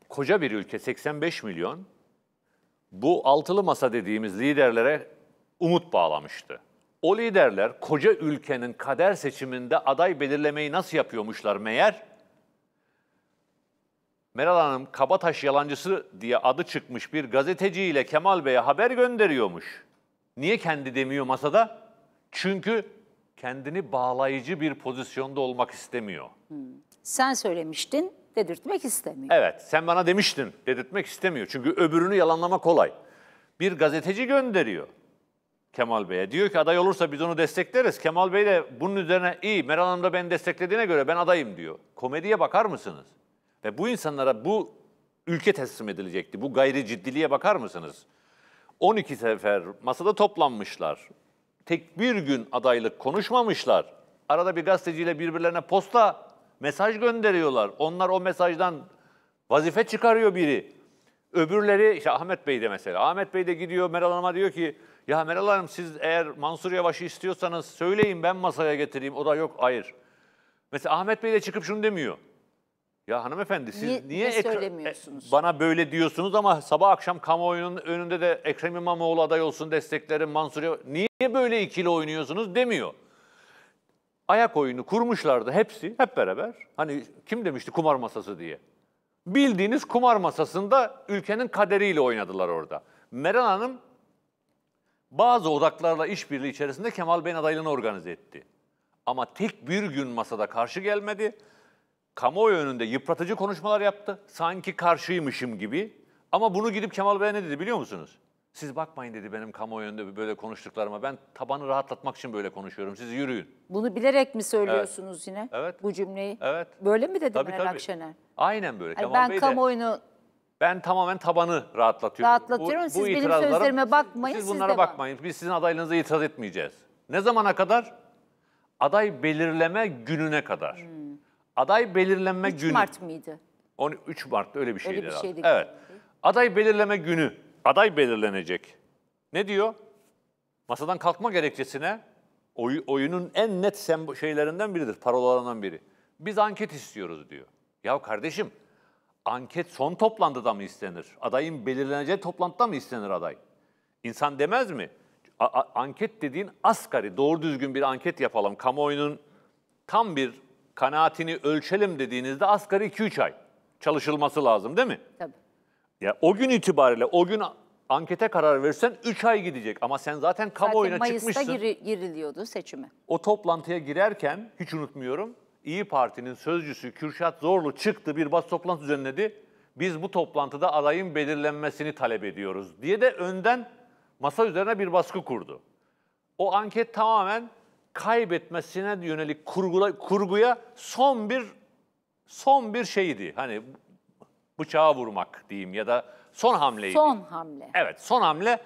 Koca bir ülke 85 milyon bu altılı masa dediğimiz liderlere umut bağlamıştı. O liderler koca ülkenin kader seçiminde aday belirlemeyi nasıl yapıyormuşlar meğer? Meral Hanım kabataş yalancısı diye adı çıkmış bir gazeteciyle Kemal Bey'e haber gönderiyormuş. Niye kendi demiyor masada? Çünkü kendini bağlayıcı bir pozisyonda olmak istemiyor. Sen söylemiştin, dedirtmek istemiyor. Evet, sen bana demiştin, dedirtmek istemiyor. Çünkü öbürünü yalanlama kolay. Bir gazeteci gönderiyor Kemal Bey'e. Diyor ki aday olursa biz onu destekleriz. Kemal Bey de bunun üzerine iyi Meral Hanım da beni desteklediğine göre ben adayım diyor. Komediye bakar mısınız? Ve bu insanlara bu ülke teslim edilecekti. Bu gayri ciddiliğe bakar mısınız? 12 sefer masada toplanmışlar. Tek bir gün adaylık konuşmamışlar. Arada bir gazeteciyle birbirlerine posta mesaj gönderiyorlar. Onlar o mesajdan vazife çıkarıyor biri. Öbürleri işte Ahmet Bey de mesela. Ahmet Bey de gidiyor Meral Hanım'a diyor ki ya Meral Hanım siz eğer Mansur Yavaş'ı istiyorsanız söyleyin ben masaya getireyim. O da yok hayır. Mesela Ahmet Bey de çıkıp şunu demiyor. Ya hanımefendi siz niye söylemiyorsunuz? Bana böyle diyorsunuz ama sabah akşam kamuoyunun önünde de Ekrem İmamoğlu aday olsun desteklerim Mansur Yavaş. Niye böyle ikili oynuyorsunuz demiyor. Ayak oyunu kurmuşlardı hepsi hep beraber. Hani kim demişti kumar masası diye. Bildiğiniz kumar masasında ülkenin kaderiyle oynadılar orada. Meral Hanım bazı odaklarla işbirliği içerisinde Kemal Bey'in adaylığını organize etti. Ama tek bir gün masada karşı gelmedi. Kamuoyu önünde yıpratıcı konuşmalar yaptı. Sanki karşıymışım gibi. Ama bunu gidip Kemal Bey'e ne dedi biliyor musunuz? Siz bakmayın dedi benim kamuoyu önünde böyle konuştuklarıma. Ben tabanı rahatlatmak için böyle konuşuyorum. Siz yürüyün. Bunu bilerek mi söylüyorsunuz evet. Yine evet. Bu cümleyi? Evet. Böyle mi dedi Meral Akşener? Aynen böyle. Yani Kemal Bey kamuoyunu... Ben tamamen tabanı rahatlatıyorum. Rahatlatıyorum. Siz benim sözlerime bakmayın. Siz bunlara bakmayın. Biz sizin adaylığınıza itiraz etmeyeceğiz. Ne zamana kadar? Aday belirleme gününe kadar. Hmm. Aday belirlenme günü. 3 Mart mıydı? 13 Mart öyle bir şeydi. Öyle bir şeydi. Evet. Aday belirleme günü. aday belirlenecek. Ne diyor? Masadan kalkma gerekçesine oyunun en net şeylerinden biridir, parolalarından biri. Biz anket istiyoruz diyor. Ya kardeşim, anket son toplantıda mı istenir? Adayın belirleneceği toplantıda mı istenir aday? İnsan demez mi? Anket dediğin asgari, doğru düzgün bir anket yapalım. Kamuoyunun tam bir kanaatini ölçelim dediğinizde asgari 2-3 ay çalışılması lazım değil mi? Tabii. Ya o gün itibariyle, o gün ankete karar verirsen 3 ay gidecek. Ama sen zaten kamuoyuna zaten çıkmışsın. Mayıs'ta giriliyordu seçime. O toplantıya girerken, hiç unutmuyorum, İyi Parti'nin sözcüsü Kürşat Zorlu çıktı, bir basın toplantısı düzenledi. Biz bu toplantıda adayın belirlenmesini talep ediyoruz diye de önden masa üzerine bir baskı kurdu. O anket tamamen kaybetmesine yönelik kurguya son bir şeydi. Hani bıçağa vurmak diyeyim ya da son hamleydi. Son hamle. Evet, son hamle.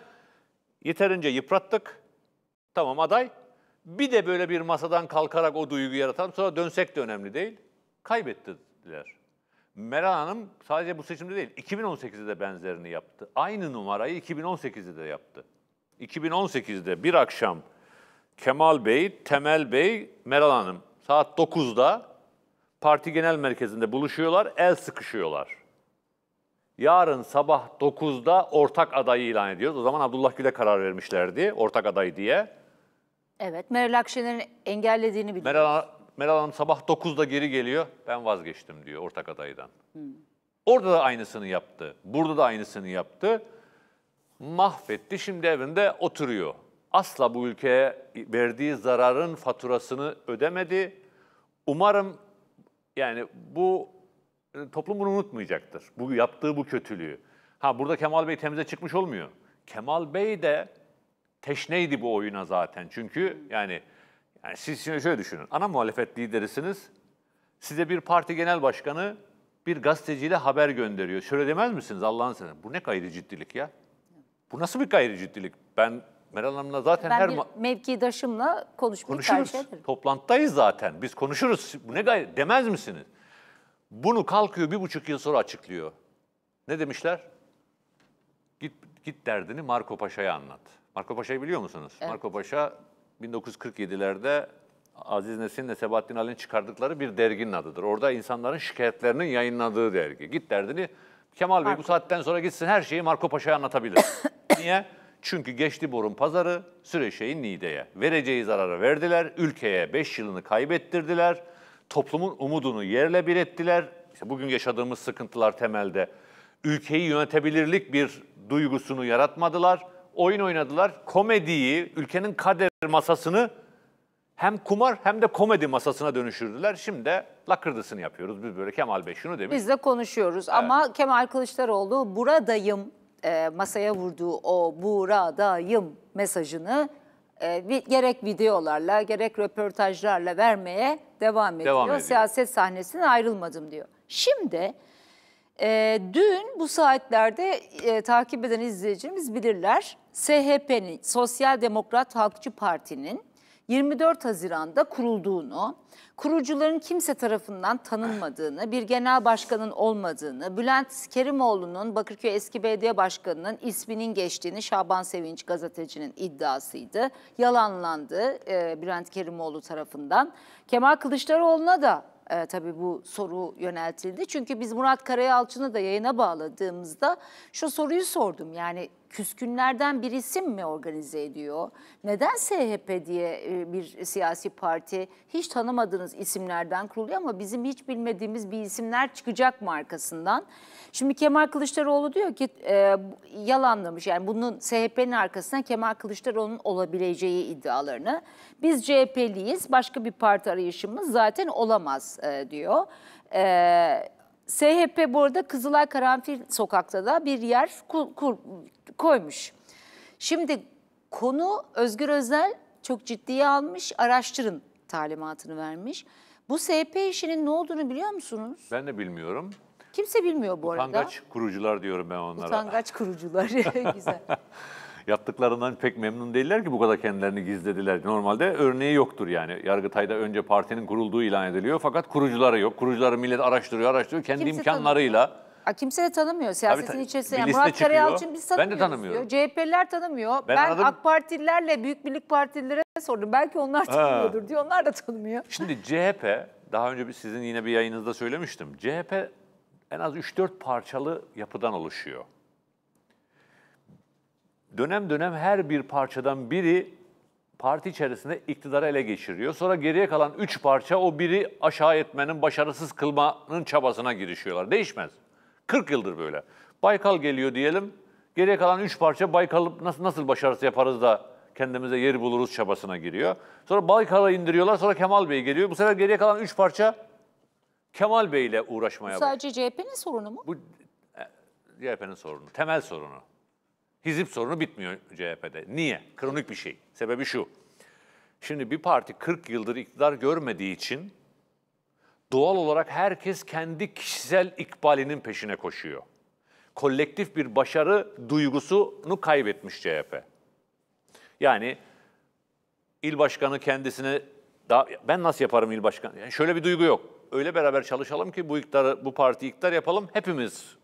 Yeterince yıprattık. Tamam aday. Bir de böyle bir masadan kalkarak o duyguyu yaratan, sonra dönsek de önemli değil. Kaybettiler. Meral Hanım sadece bu seçimde değil, 2018'de de benzerini yaptı. Aynı numarayı 2018'de de yaptı. 2018'de bir akşam Kemal Bey, Temel Bey, Meral Hanım saat 9'da parti genel merkezinde buluşuyorlar, el sıkışıyorlar. Yarın sabah 9'da ortak adayı ilan ediyoruz. O zaman Abdullah Gül'e karar vermişlerdi ortak aday diye. Evet, Meral Akşener'in engellediğini biliyoruz. Meral Hanım sabah 9'da geri geliyor, ben vazgeçtim diyor ortak adaydan. Orada da aynısını yaptı, burada da aynısını yaptı. Mahvetti, şimdi evinde oturuyor. Asla bu ülkeye verdiği zararın faturasını ödemedi. Umarım yani bu toplum bunu unutmayacaktır, bu yaptığı bu kötülüğü. Ha, burada Kemal Bey temize çıkmış olmuyor. Kemal Bey de teşneydi bu oyuna zaten. Çünkü yani siz şimdi şöyle düşünün. Ana muhalefet liderisiniz. Size bir parti genel başkanı bir gazeteciyle haber gönderiyor. Şöyle demez misiniz Allah'ın seversen? Bu ne gayri ciddilik ya? Bu nasıl bir gayri ciddilik? Ben Meral Hanım'la zaten mevkidaşımla konuşuruz. Toplantıdayız zaten. Biz konuşuruz. Bu ne gayri demez misiniz? Bunu kalkıyor 1,5 yıl sonra açıklıyor. Ne demişler? Git derdini Marko Paşa'ya anlat. Marko Paşa'yı biliyor musunuz? Evet. Marko Paşa 1947'lerde Aziz Nesin'le Sebahattin Ali'nin çıkardıkları bir derginin adıdır. Orada insanların şikayetlerinin yayınladığı dergi. Git derdini Kemal Bey bu saatten sonra gitsin her şeyi Marko Paşa'ya anlatabilir. Niye? Çünkü geçti borun pazarı, Süreşe'yi Niğde'ye. Vereceği zararı verdiler, ülkeye 5 yılını kaybettirdiler, toplumun umudunu yerle bir ettiler. İşte bugün yaşadığımız sıkıntılar temelde. Ülkeyi yönetebilirlik bir duygusunu yaratmadılar. Oyun oynadılar, komediyi, ülkenin kader masasını hem kumar hem de komedi masasına dönüşürdüler. Şimdi de lakırdısını yapıyoruz. Biz böyle Kemal Bey şunu demiş. Biz de konuşuyoruz ama Kemal Kılıçdaroğlu buradayım, masaya vurduğu o buradayım mesajını gerek videolarla gerek röportajlarla vermeye devam ediyor. Siyaset sahnesine ayrılmadım diyor. Şimdi... dün bu saatlerde takip eden izleyicilerimiz bilirler, SHP'nin, Sosyal Demokrat Halkçı Parti'nin 24 Haziran'da kurulduğunu, kurucuların kimse tarafından tanınmadığını, bir genel başkanın olmadığını, Bülent Kerimoğlu'nun Bakırköy eski belediye başkanının isminin geçtiğini Şaban Sevinç gazetecinin iddiasıydı. Yalanlandı Bülent Kerimoğlu tarafından. Kemal Kılıçdaroğlu'na da tabii bu soru yöneltildi. Çünkü biz Murat Karayalçın'ı da yayına bağladığımızda şu soruyu sordum. Yani küskünlerden bir isim mi organize ediyor? Neden SHP diye bir siyasi parti hiç tanımadığınız isimlerden kuruluyor ama bizim hiç bilmediğimiz bir isimler çıkacak mı arkasından? Şimdi Kemal Kılıçdaroğlu diyor ki yalanlamış. Yani bunun SHP'nin arkasından Kemal Kılıçdaroğlu'nun olabileceği iddialarını. Biz CHP'liyiz, başka bir parti arayışımız zaten olamaz diyor. SHP bu arada Kızılay Karanfil Sokak'ta da bir yer koymuş. Şimdi konu Özgür Özel çok ciddiye almış, araştırın talimatını vermiş. Bu SHP işinin ne olduğunu biliyor musunuz? Ben de bilmiyorum. Kimse bilmiyor bu arada. Utangaç kurucular diyorum ben onlara. Utangaç kurucular, güzel. Yaptıklarından pek memnun değiller ki bu kadar kendilerini gizlediler. Normalde örneği yoktur yani. Yargıtay'da önce partinin kurulduğu ilan ediliyor fakat kurucuları yok. Kurucuları millet araştırıyor, kendi imkanlarıyla. Kimse de tanımıyor siyasetin içerisinde. Yani Murat Karayalçın biz tanımıyoruz. Ben de tanımıyorum. Diyor. CHP'liler tanımıyor. Ben AK Partililerle Büyük Birlik Partililere sordum. Belki onlar tanımıyordur diyor. Onlar da tanımıyor. Şimdi CHP, daha önce sizin yine bir yayınınızda söylemiştim. CHP en az 3-4 parçalı yapıdan oluşuyor. Dönem dönem her bir parçadan biri parti içerisinde iktidarı ele geçiriyor. Sonra geriye kalan 3 parça o biri aşağı etmenin, başarısız kılmanın çabasına girişiyorlar. Değişmez. 40 yıldır böyle. Baykal geliyor diyelim. Geriye kalan 3 parça Baykal'ı nasıl başarısı yaparız da kendimize yeri buluruz çabasına giriyor. Sonra Baykal'ı indiriyorlar. Sonra Kemal Bey geliyor. Bu sefer geriye kalan 3 parça Kemal Bey ile uğraşmaya başlıyor. Sadece CHP'nin sorunu mu? Bu CHP'nin sorunu. Temel sorunu. Hizip sorunu bitmiyor CHP'de. Niye? Kronik bir şey. Sebebi şu. Şimdi bir parti 40 yıldır iktidar görmediği için doğal olarak herkes kendi kişisel ikbalinin peşine koşuyor. Kolektif bir başarı duygusunu kaybetmiş CHP. Yani il başkanı kendisine ben nasıl yaparım il başkanı? Yani şöyle bir duygu yok. Öyle beraber çalışalım ki bu partiyi iktidar yapalım. Hepimiz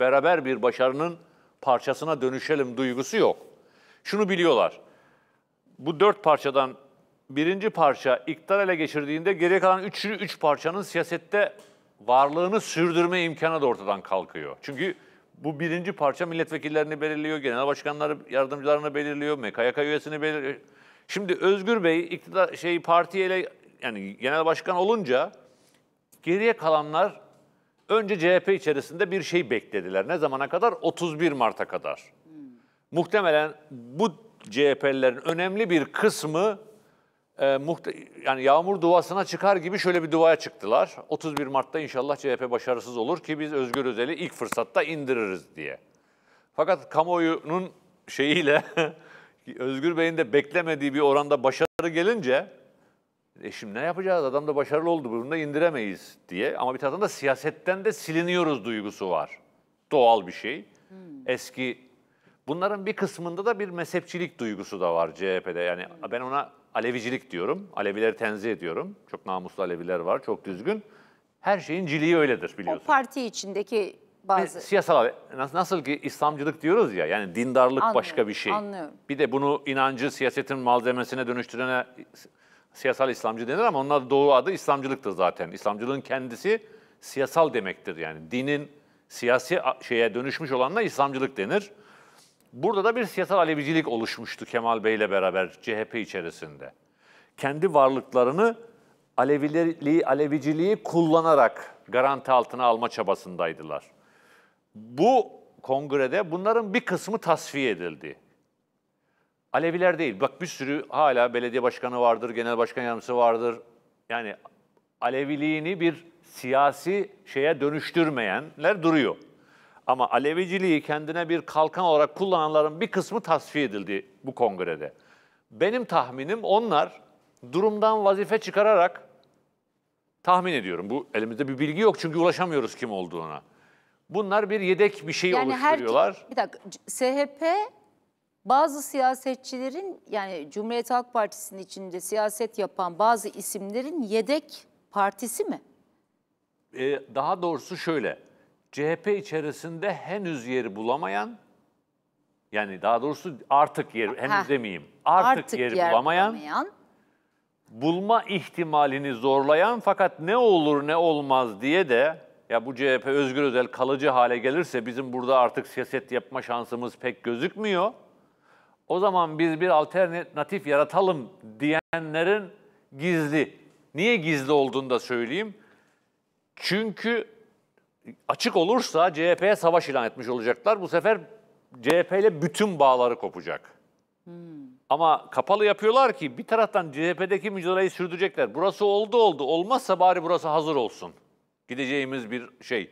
beraber bir başarının parçasına dönüşelim duygusu yok. Şunu biliyorlar. Bu 4 parçadan birinci parça iktidar ele geçirdiğinde geriye kalan 3 parçanın siyasette varlığını sürdürme imkanı da ortadan kalkıyor. Çünkü bu birinci parça milletvekillerini belirliyor, genel başkanları yardımcılarını belirliyor, MKYK üyesini belirliyor. Şimdi Özgür Bey partiyle yani genel başkan olunca geriye kalanlar önce CHP içerisinde bir şey beklediler. Ne zamana kadar? 31 Mart'a kadar. Muhtemelen bu CHP'lilerin önemli bir kısmı yani yağmur duasına çıkar gibi şöyle bir duaya çıktılar. 31 Mart'ta inşallah CHP başarısız olur ki biz Özgür Özel'i ilk fırsatta indiririz diye. Fakat kamuoyunun şeyiyle Özgür Bey'in de beklemediği bir oranda başarı gelince şimdi ne yapacağız? Adam da başarılı oldu. Bunu da indiremeyiz diye. Ama bir taraftan da siyasetten de siliniyoruz duygusu var. Doğal bir şey. Bunların bir kısmında da bir mezhepçilik duygusu da var CHP'de. Yani ben ona Alevicilik diyorum. Alevileri tenzih ediyorum. Çok namuslu Aleviler var. Çok düzgün. Her şeyin ciliği öyledir biliyorsun. O parti içindeki bazı... Siyasal, nasıl ki İslamcılık diyoruz ya. Yani dindarlık anlıyorum, başka bir şey. Anlıyorum. Bir de bunu inancı siyasetin malzemesine dönüştürene... Siyasal İslamcı denir ama onlar doğu adı İslamcılıktır zaten. İslamcılığın kendisi siyasal demektir yani. Dinin siyasi şeye dönüşmüş olanına İslamcılık denir. Burada da bir siyasal Alevicilik oluşmuştu Kemal Bey ile beraber CHP içerisinde. Kendi varlıklarını Aleviciliği kullanarak garanti altına alma çabasındaydılar. Bu kongrede bunların bir kısmı tasfiye edildi. Aleviler değil. Bak bir sürü hala belediye başkanı vardır, genel başkan yardımcısı vardır. Yani Aleviliğini bir siyasi şeye dönüştürmeyenler duruyor. Ama Aleviciliği kendine bir kalkan olarak kullananların bir kısmı tasfiye edildi bu kongrede. Benim tahminim onlar durumdan vazife çıkararak, tahmin ediyorum. Bu elimizde bir bilgi yok çünkü ulaşamıyoruz kim olduğuna. Bunlar bir yedek bir şey oluşturuyorlar. Bir dakika, CHP... Bazı siyasetçilerin yani Cumhuriyet Halk Partisi'nin içinde siyaset yapan bazı isimlerin yedek partisi mi? Daha doğrusu şöyle, CHP içerisinde henüz yeri bulamayan, yani daha doğrusu artık yeri, henüz demeyeyim, artık yeri bulamayan, bulma ihtimalini zorlayan fakat ne olur ne olmaz diye de ya bu CHP Özgür Özel kalıcı hale gelirse bizim burada artık siyaset yapma şansımız pek gözükmüyor. O zaman biz bir alternatif yaratalım diyenlerin gizli. Niye gizli olduğunu da söyleyeyim. Çünkü açık olursa CHP'ye savaş ilan etmiş olacaklar. Bu sefer CHP ile bütün bağları kopacak. Ama kapalı yapıyorlar ki bir taraftan CHP'deki mücadeleyi sürdürecekler. Burası oldu. Olmazsa bari burası hazır olsun. Gideceğimiz bir şey.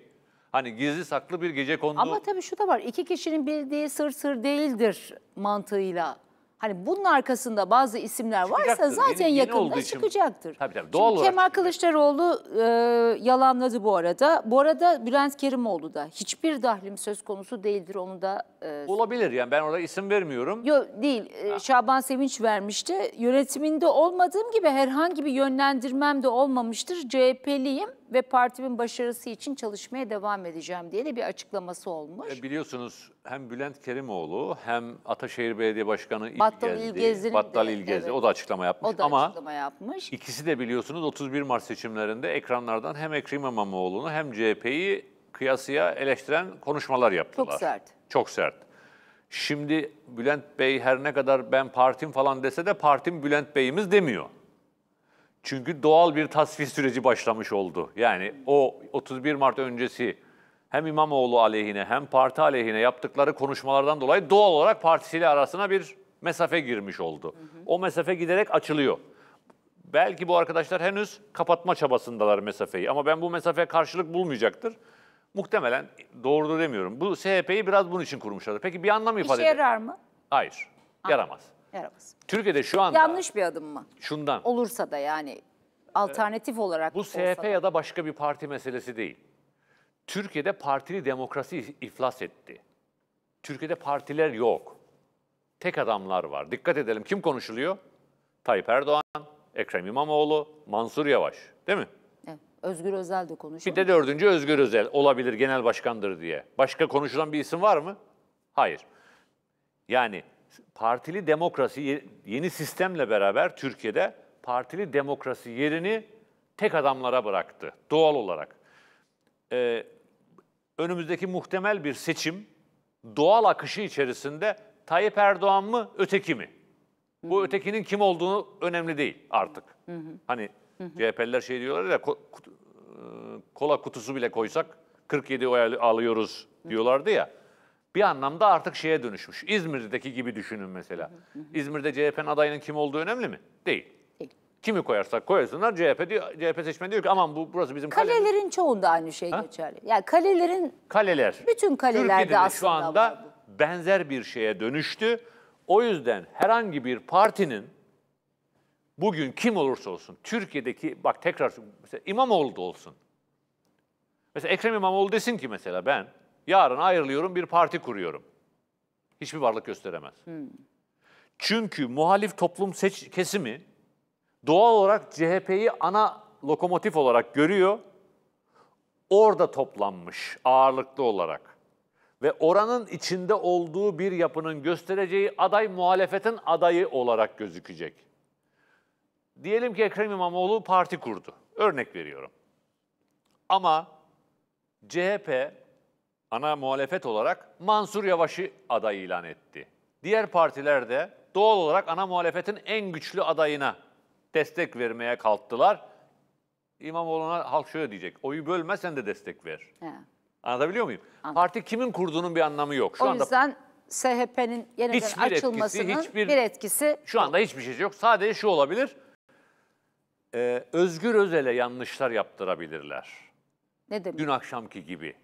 Hani gizli saklı bir gecekondu. Ama tabii şu da var. 2 kişinin bildiği sır değildir mantığıyla. Hani bunun arkasında bazı isimler çıkacaktır. Varsa zaten yeni yakında çıkacaktır. Tabii, doğal olarak. Kemal Kılıçdaroğlu yalanladı bu arada. Bu arada Bülent Kerimoğlu da hiçbir dahlim söz konusu değildir. Onu da olabilir yani, ben orada isim vermiyorum. Yok değil. Şaban Sevinç vermişti. Yönetiminde olmadığım gibi herhangi bir yönlendirmem de olmamıştır. CHP'liyim ve partimin başarısı için çalışmaya devam edeceğim diye de bir açıklaması olmuş. Biliyorsunuz hem Bülent Kerimoğlu hem Ataşehir Belediye Başkanı Battal İlgezli evet, o da açıklama yapmış. Ama ikisi de biliyorsunuz 31 Mart seçimlerinde ekranlardan hem Ekrem İmamoğlu'nu hem CHP'yi kıyasıya eleştiren konuşmalar yaptılar. Çok sert. Çok sert. Şimdi Bülent Bey her ne kadar ben partim falan dese de partim Bülent Bey'imiz demiyor. Çünkü doğal bir tasfiye süreci başlamış oldu. Yani o 31 Mart öncesi hem İmamoğlu aleyhine hem parti aleyhine yaptıkları konuşmalardan dolayı doğal olarak partisiyle arasına bir mesafe girmiş oldu. Hı hı. O mesafe giderek açılıyor. Belki bu arkadaşlar henüz kapatma çabasındalar mesafeyi ama ben bu mesafe karşılık bulmayacaktır. Muhtemelen doğrudur demiyorum. Bu CHP'yi biraz bunun için kurmuşlar. Peki bir anlam ifade eder? İşe yarar mı? Hayır, yaramaz. Yaramaz. Türkiye'de şu anda... Yanlış bir adım mı? Şundan. Olursa da yani alternatif olarak... Bu CHP ya da başka bir parti meselesi değil. Türkiye'de partili demokrasi iflas etti. Türkiye'de partiler yok. Tek adamlar var. Dikkat edelim, kim konuşuluyor? Tayyip Erdoğan, Ekrem İmamoğlu, Mansur Yavaş. Değil mi? Evet. Özgür Özel de konuşuyor. Bir de dördüncü Özgür Özel olabilir, genel başkandır diye. Başka konuşulan bir isim var mı? Hayır. Yani... Partili demokrasi, yeni sistemle beraber Türkiye'de partili demokrasi yerini tek adamlara bıraktı doğal olarak. Önümüzdeki muhtemel bir seçim doğal akışı içerisinde Tayyip Erdoğan mı öteki mi? Hı-hı. Bu ötekinin kim olduğunu önemli değil artık. Hı-hı. Hani CHP'liler şey diyorlar ya, kola kutusu bile koysak 47 oy alıyoruz diyorlardı ya. Bir anlamda artık şeye dönüşmüş. İzmir'deki gibi düşünün mesela. İzmir'de CHP'nin adayının kim olduğu önemli mi? Değil. Kimi koyarsak koyasınlar, CHP seçmeni diyor ki aman bu burası bizim kalemiz. Kalelerin çoğunda aynı şey geçerli. Yani kaleler. Bütün kalelerde Türkiye'de aslında şu anda benzer bir şeye dönüştü. O yüzden herhangi bir partinin bugün kim olursa olsun Türkiye'deki, bak tekrar mesela İmamoğlu da olsun. Mesela Ekrem İmamoğlu desin ki mesela ben yarın ayrılıyorum, bir parti kuruyorum. Hiçbir varlık gösteremez. Hmm. Çünkü muhalif toplum kesimi doğal olarak CHP'yi ana lokomotif olarak görüyor. Orada toplanmış ağırlıklı olarak. Ve oranın içinde olduğu bir yapının göstereceği aday muhalefetin adayı olarak gözükecek. Diyelim ki Ekrem İmamoğlu parti kurdu. Örnek veriyorum. Ama CHP... ana muhalefet olarak Mansur Yavaş'ı aday ilan etti. Diğer partiler de doğal olarak ana muhalefetin en güçlü adayına destek vermeye kalktılar. İmamoğlu'na halk şöyle diyecek, oyu bölme, sen de destek ver. He. Anlatabiliyor muyum? Anladım. Parti kimin kurduğunun bir anlamı yok. Şu anda yüzden CHP'nin yeniden açılmasının bir etkisi şu anda hiçbir şey yok. Sadece şu olabilir, Özgür Özel'e yanlışlar yaptırabilirler. Ne demek? Dün akşamki gibi.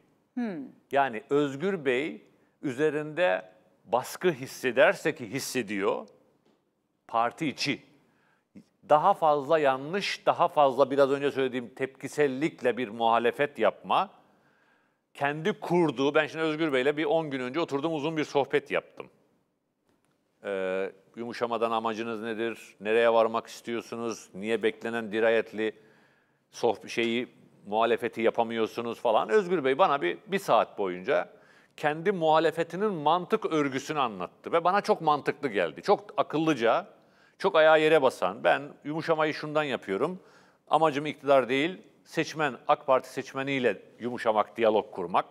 Yani Özgür Bey üzerinde baskı hissederse, ki hissediyor, parti içi daha fazla yanlış, daha fazla biraz önce söylediğim tepkisellikle bir muhalefet yapma, kendi kurduğu, ben şimdi Özgür Bey'le bir 10 gün önce oturdum, uzun bir sohbet yaptım. Yumuşamadan amacınız nedir, nereye varmak istiyorsunuz, niye beklenen dirayetli muhalefeti yapamıyorsunuz falan. Özgür Bey bana bir saat boyunca kendi muhalefetinin mantık örgüsünü anlattı. Ve bana çok mantıklı geldi. Çok akıllıca, çok ayağı yere basan. Ben yumuşamayı şundan yapıyorum. Amacım iktidar değil, seçmen, AK Parti seçmeniyle yumuşamak, diyalog kurmak.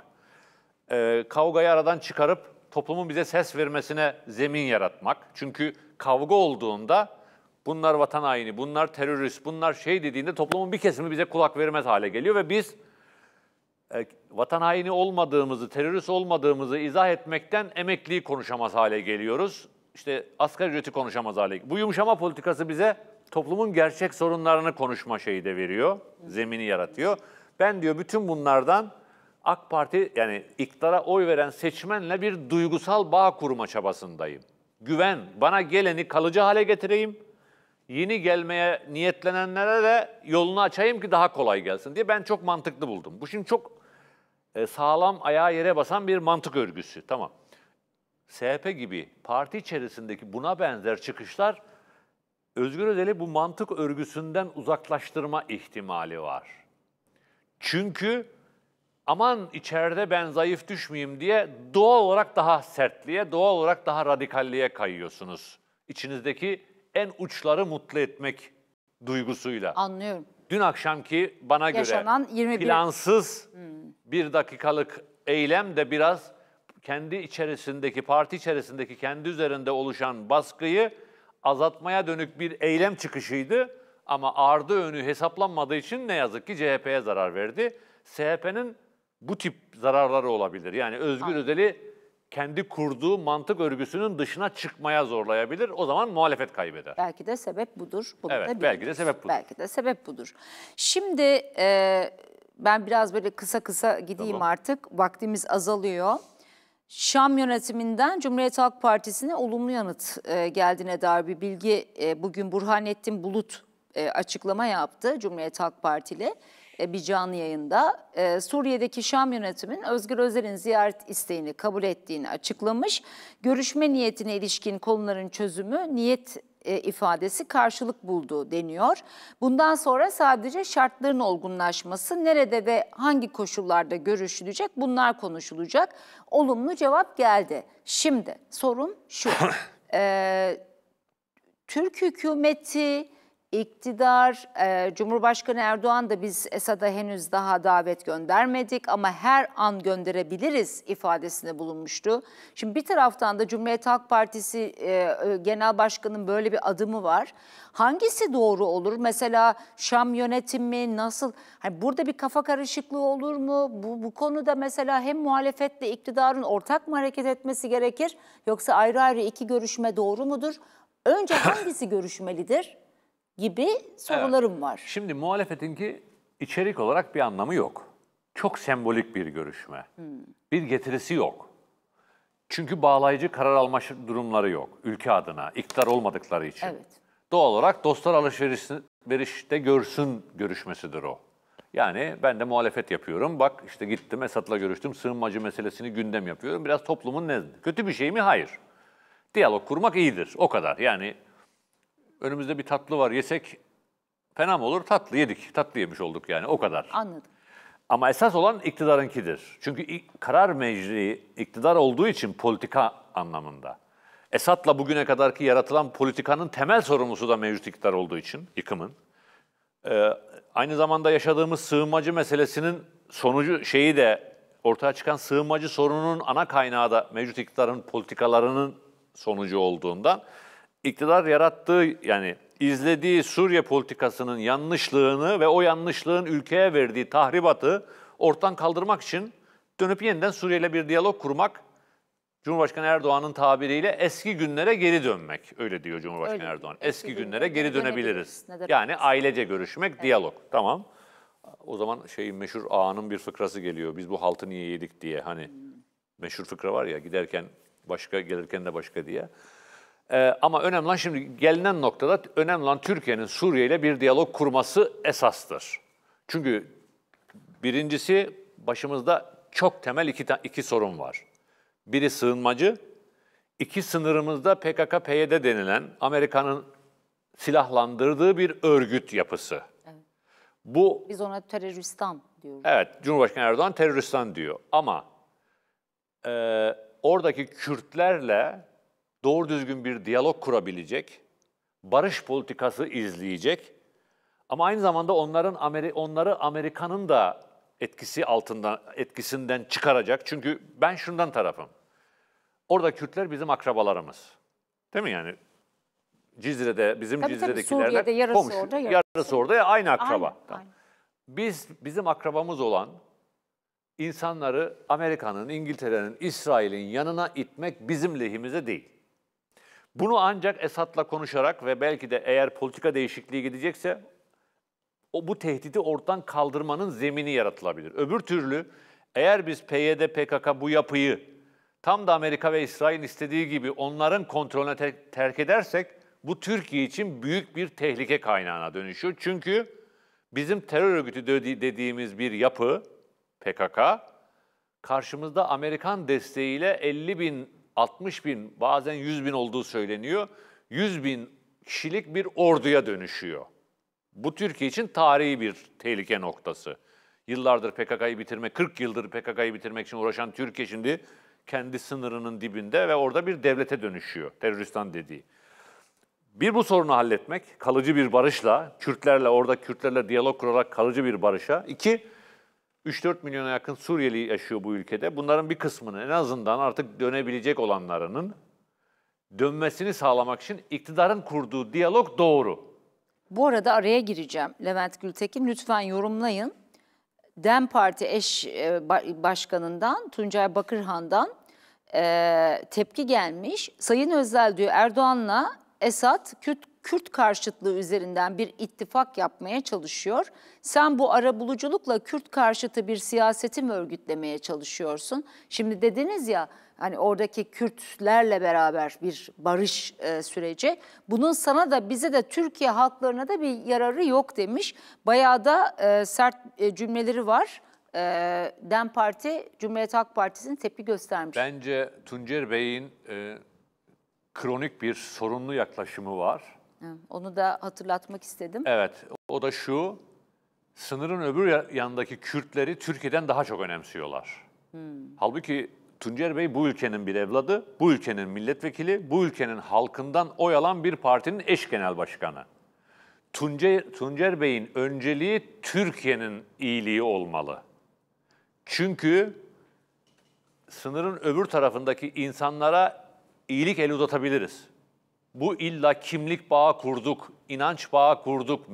Kavgayı aradan çıkarıp toplumun bize ses vermesine zemin yaratmak. Çünkü kavga olduğunda... bunlar vatan haini, bunlar terörist, bunlar şey dediğinde toplumun bir kesimi bize kulak vermez hale geliyor ve biz vatan haini olmadığımızı, terörist olmadığımızı izah etmekten emekliyi konuşamaz hale geliyoruz. İşte asgari ücreti konuşamaz hale geliyor. Bu yumuşama politikası bize toplumun gerçek sorunlarını konuşma şeyi de veriyor, zemini yaratıyor. Ben diyor bütün bunlardan AK Parti, yani iktidara oy veren seçmenle bir duygusal bağ kurma çabasındayım. güven, bana geleni kalıcı hale getireyim, yeni gelmeye niyetlenenlere de yolunu açayım ki daha kolay gelsin diye ben çok mantıklı buldum. Bu şimdi çok sağlam ayağa yere basan bir mantık örgüsü. Tamam. CHP gibi parti içerisindeki buna benzer çıkışlar Özgür Özel'i bu mantık örgüsünden uzaklaştırma ihtimali var. Çünkü aman içeride ben zayıf düşmeyeyim diye doğal olarak daha sertliğe, doğal olarak daha radikalliğe kayıyorsunuz. İçinizdeki en uçları mutlu etmek duygusuyla. Anlıyorum. Dün akşamki bana yaşanan göre 21... plansız bir dakikalık eylem de biraz kendi içerisindeki, parti içerisindeki kendi üzerinde oluşan baskıyı azaltmaya dönük bir eylem çıkışıydı. Ama ardı önü hesaplanmadığı için ne yazık ki CHP'ye zarar verdi. CHP'nin bu tip zararları olabilir. Yani Özgür Özel'i kendi kurduğu mantık örgüsünün dışına çıkmaya zorlayabilir. O zaman muhalefet kaybeder. Belki de sebep budur. Bunu evet, belki de sebep budur. Belki de sebep budur. Şimdi ben biraz böyle kısa gideyim artık. Vaktimiz azalıyor. Şam yönetiminden Cumhuriyet Halk Partisi'ne olumlu yanıt geldiğine dair bir bilgi. Bugün Burhanettin Bulut açıklama yaptı Cumhuriyet Halk Partili bir canlı yayında. Suriye'deki Şam yönetimin Özgür Özel'in ziyaret isteğini kabul ettiğini açıklamış. Görüşme niyetine ilişkin konuların çözümü niyet ifadesi karşılık buldu deniyor. Bundan sonra sadece şartların olgunlaşması, nerede ve hangi koşullarda görüşülecek, bunlar konuşulacak. Olumlu cevap geldi. Şimdi sorum şu. Türk hükümeti, İktidar, Cumhurbaşkanı Erdoğan da biz Esad'a henüz daha davet göndermedik ama her an gönderebiliriz ifadesinde bulunmuştu. Şimdi bir taraftan da Cumhuriyet Halk Partisi Genel Başkanı'nın böyle bir adımı var. Hangisi doğru olur? Mesela Şam yönetimi nasıl? Hani burada bir kafa karışıklığı olur mu? Bu konuda mesela hem muhalefetle iktidarın ortak mı hareket etmesi gerekir? Yoksa ayrı ayrı iki görüşme doğru mudur? Önce hangisi görüşmelidir? Gibi sorularım var. Şimdi muhalefetinki içerik olarak bir anlamı yok. Çok sembolik bir görüşme. Bir getirisi yok. Çünkü bağlayıcı karar alma durumları yok. Ülke adına, iktidar olmadıkları için. Evet. Doğal olarak dostlar alışverişte görsün görüşmesidir o. Yani ben de muhalefet yapıyorum. Bak işte gittim Esad'la görüştüm. Sığınmacı meselesini gündem yapıyorum. Biraz toplumun nezdinde. Kötü bir şey mi? Hayır. Diyalog kurmak iyidir. O kadar. Yani önümüzde bir tatlı var, yesek fena mı olur? Tatlı yedik, tatlı yemiş olduk yani, o kadar. Anladım. Ama esas olan iktidarınkidir. Çünkü karar meclisi iktidar olduğu için politika anlamında. Esad'la bugüne kadarki yaratılan politikanın temel sorumlusu da mevcut iktidar olduğu için, yıkımın. Aynı zamanda yaşadığımız sığınmacı meselesinin sonucu şeyi de, ortaya çıkan sığınmacı sorununun ana kaynağı da mevcut iktidarın politikalarının sonucu olduğundan, İktidar yarattığı, yani izlediği Suriye politikasının yanlışlığını ve o yanlışlığın ülkeye verdiği tahribatı ortadan kaldırmak için dönüp yeniden Suriye ile bir diyalog kurmak, Cumhurbaşkanı Erdoğan'ın tabiriyle eski günlere geri dönmek. Öyle diyor Cumhurbaşkanı Erdoğan. Eski günlere geri dönebiliriz. Yani ailece görüşmek, diyalog. Tamam. O zaman meşhur ağanın bir fıkrası geliyor. Biz bu haltı niye yedik diye. Hani meşhur fıkra var ya, giderken başka, gelirken de başka diye. Ama önemli olan, şimdi gelinen noktada önemli olan Türkiye'nin Suriye ile bir diyalog kurması esastır. Çünkü birincisi, başımızda çok temel iki sorun var. Biri sığınmacı, iki sınırımızda PKK-PYD denilen Amerika'nın silahlandırdığı bir örgüt yapısı. Evet. Bu, biz ona teröristan diyoruz. Evet, Cumhurbaşkanı Erdoğan teröristan diyor ama oradaki Kürtlerle doğru düzgün bir diyalog kurabilecek, barış politikası izleyecek ama aynı zamanda onları Amerika'nın da etkisinden çıkaracak. Çünkü ben şundan tarafım. Orada Kürtler bizim akrabalarımız. Değil mi yani? Cizre'de, bizim tabii, Cizre'dekilerden Suriye'de yarısı komşu, orada, yarısı orada, aynı akraba. Aynı. Bizim akrabamız olan insanları Amerika'nın, İngiltere'nin, İsrail'in yanına itmek bizim lehimize değil. Bunu ancak Esad'la konuşarak ve belki de eğer politika değişikliği gidecekse bu tehdidi ortadan kaldırmanın zemini yaratılabilir. Öbür türlü eğer biz PYD, PKK bu yapıyı tam da Amerika ve İsrail'in istediği gibi onların kontrolüne terk edersek bu Türkiye için büyük bir tehlike kaynağına dönüşüyor. Çünkü bizim terör örgütü dediğimiz bir yapı, PKK, karşımızda Amerikan desteğiyle 50 bin, 60 bin, bazen 100 bin olduğu söyleniyor. 100 bin kişilik bir orduya dönüşüyor. Bu Türkiye için tarihi bir tehlike noktası. Yıllardır PKK'yı bitirmek, 40 yıldır PKK'yı bitirmek için uğraşan Türkiye şimdi kendi sınırının dibinde ve orada bir devlete dönüşüyor. Teröristan dediği. Bir bu sorunu halletmek, kalıcı bir barışla, Kürtlerle, orada Kürtlerle diyalog kurarak kalıcı bir barışa. İki, 3-4 milyona yakın Suriyeli yaşıyor bu ülkede. Bunların bir kısmını en azından artık dönebilecek olanlarının dönmesini sağlamak için iktidarın kurduğu diyalog doğru. Bu arada araya gireceğim Levent Gültekin. Lütfen yorumlayın. DEM Parti eş başkanından, Tuncay Bakırhan'dan tepki gelmiş. Sayın Özel diyor, Erdoğan'la Esad Kürt karşıtlığı üzerinden bir ittifak yapmaya çalışıyor. Sen bu arabuluculukla Kürt karşıtı bir siyaseti mi örgütlemeye çalışıyorsun? Şimdi dediniz ya, hani oradaki Kürtlerle beraber bir barış süreci. Bunun sana da bize de Türkiye halklarına da bir yararı yok demiş. Bayağı da sert cümleleri var. DEM Parti, Cumhuriyet Halk Partisi'nin tepki göstermiş. Bence Tuncer Bey'in kronik bir sorunlu yaklaşımı var. Onu da hatırlatmak istedim. Evet, o da şu, sınırın öbür yandaki Kürtleri Türkiye'den daha çok önemsiyorlar. Halbuki Tuncer Bey bu ülkenin bir evladı, bu ülkenin milletvekili, bu ülkenin halkından oy alan bir partinin eş genel başkanı. Tuncer Bey'in önceliği Türkiye'nin iyiliği olmalı. Çünkü sınırın öbür tarafındaki insanlara iyilik eli uzatabiliriz. Bu illa kimlik bağı kurduk, inanç bağı kurduk,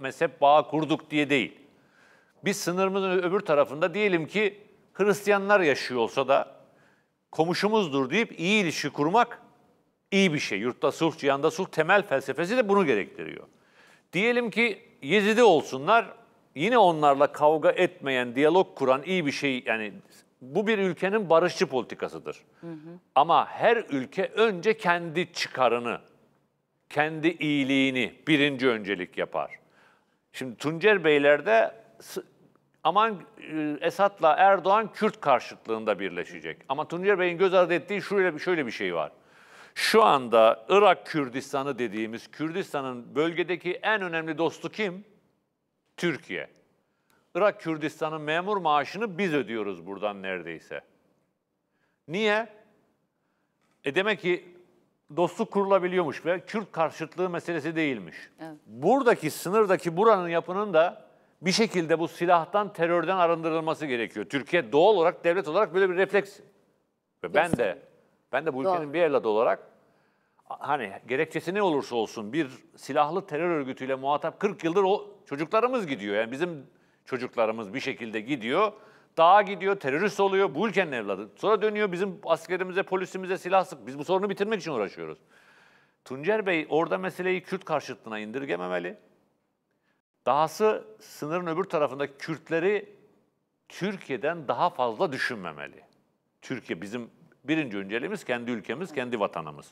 mezhep bağı kurduk diye değil. Biz sınırımızın öbür tarafında diyelim ki Hristiyanlar yaşıyor olsa da komşumuzdur deyip iyi ilişki kurmak iyi bir şey. Yurtta sulh, cihanda sulh temel felsefesi de bunu gerektiriyor. Diyelim ki Yezidi olsunlar, yine onlarla kavga etmeyen, diyalog kuran iyi bir şey. Yani bu bir ülkenin barışçı politikasıdır. Ama her ülke önce kendi çıkarını, kendi iyiliğini birinci öncelik yapar. Şimdi Tuncer Beyler'de aman Esad'la Erdoğan Kürt karşıtlığında birleşecek. Ama Tuncer Bey'in göz ardı ettiği şöyle bir şey var. Şu anda Irak Kürdistan'ı dediğimiz Kürdistan'ın bölgedeki en önemli dostu kim? Türkiye. Irak Kürdistan'ın memur maaşını biz ödüyoruz buradan neredeyse. Niye? Demek ki dostluk kurulabiliyormuş ve Kürt karşıtlığı meselesi değilmiş. Evet. Buradaki sınırdaki buranın yapının da bir şekilde bu silahtan, terörden arındırılması gerekiyor. Türkiye doğal olarak, devlet olarak böyle bir refleks. Ve ben de bu ülkenin bir evladı olarak hani gerekçesi ne olursa olsun bir silahlı terör örgütüyle muhatap 40 yıldır o çocuklarımız gidiyor. Yani bizim çocuklarımız bir şekilde gidiyor, dağa gidiyor, terörist oluyor, bu ülkenin evladı. Sonra dönüyor bizim askerimize, polisimize silah sık. Biz bu sorunu bitirmek için uğraşıyoruz. Tuncer Bey orada meseleyi Kürt karşıtlığına indirgememeli. Dahası sınırın öbür tarafındaki Kürtleri Türkiye'den daha fazla düşünmemeli. Türkiye bizim birinci önceliğimiz, kendi ülkemiz, kendi vatanımız.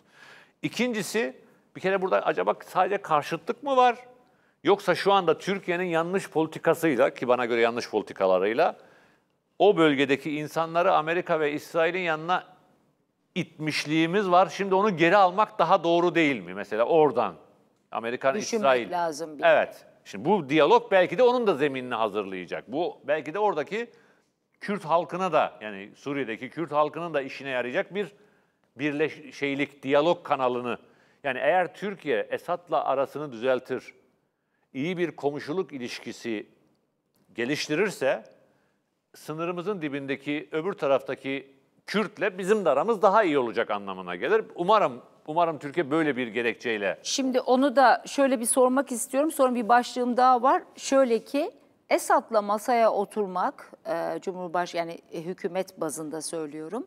İkincisi, bir kere burada acaba sadece karşıtlık mı var? Yoksa şu anda Türkiye'nin yanlış politikasıyla, ki bana göre yanlış politikalarıyla, o bölgedeki insanları Amerika ve İsrail'in yanına itmişliğimiz var. Şimdi onu geri almak daha doğru değil mi? Mesela oradan Amerika'nın İsrail. Lazım bir. Evet. Şimdi bu diyalog belki de onun da zeminini hazırlayacak. Bu belki de oradaki Kürt halkına da, yani Suriye'deki Kürt halkının da işine yarayacak bir diyalog kanalını. Yani eğer Türkiye Esad'la arasını düzeltir, iyi bir komşuluk ilişkisi geliştirirse sınırımızın dibindeki öbür taraftaki Kürt'le bizim de aramız daha iyi olacak anlamına gelir. Umarım Türkiye böyle bir gerekçeyle. Şimdi onu da şöyle bir sormak istiyorum. Sonra bir başlığım daha var. Şöyle ki Esad'la masaya oturmak, Cumhurbaşkanı yani hükümet bazında söylüyorum.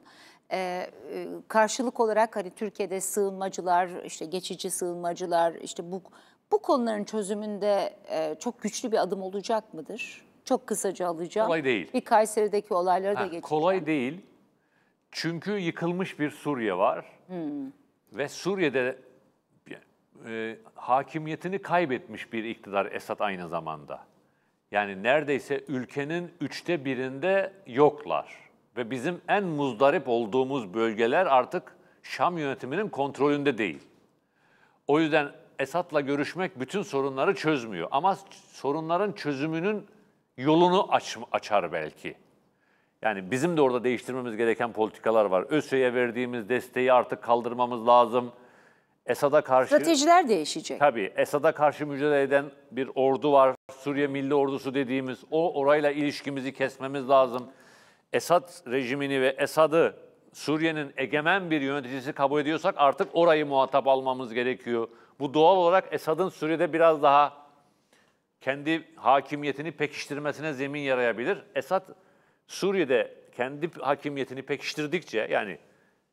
Karşılık olarak hani Türkiye'de sığınmacılar, işte geçici sığınmacılar, işte bu konuların çözümünde çok güçlü bir adım olacak mıdır? Çok kısaca alacağım. Kolay değil. Bir Kayseri'deki olaylara da geçeceğim. Kolay değil. Çünkü yıkılmış bir Suriye var. Ve Suriye'de hakimiyetini kaybetmiş bir iktidar Esad aynı zamanda. Yani neredeyse ülkenin 1/3'ünde yoklar. Ve bizim en muzdarip olduğumuz bölgeler artık Şam yönetiminin kontrolünde değil. O yüzden Esad'la görüşmek bütün sorunları çözmüyor. Ama sorunların çözümünün yolunu açar belki. Yani bizim de orada değiştirmemiz gereken politikalar var. ÖSY'ye verdiğimiz desteği artık kaldırmamız lazım. Esad'a karşı... Stratejiler değişecek. Tabii. Esad'a karşı mücadele eden bir ordu var. Suriye Milli Ordusu dediğimiz. Orayla ilişkimizi kesmemiz lazım. Esad rejimini ve Esad'ı Suriye'nin egemen bir yöneticisi kabul ediyorsak artık orayı muhatap almamız gerekiyor. Bu doğal olarak Esad'ın Suriye'de biraz daha kendi hakimiyetini pekiştirmesine zemin yarayabilir. Esad Suriye'de kendi hakimiyetini pekiştirdikçe, yani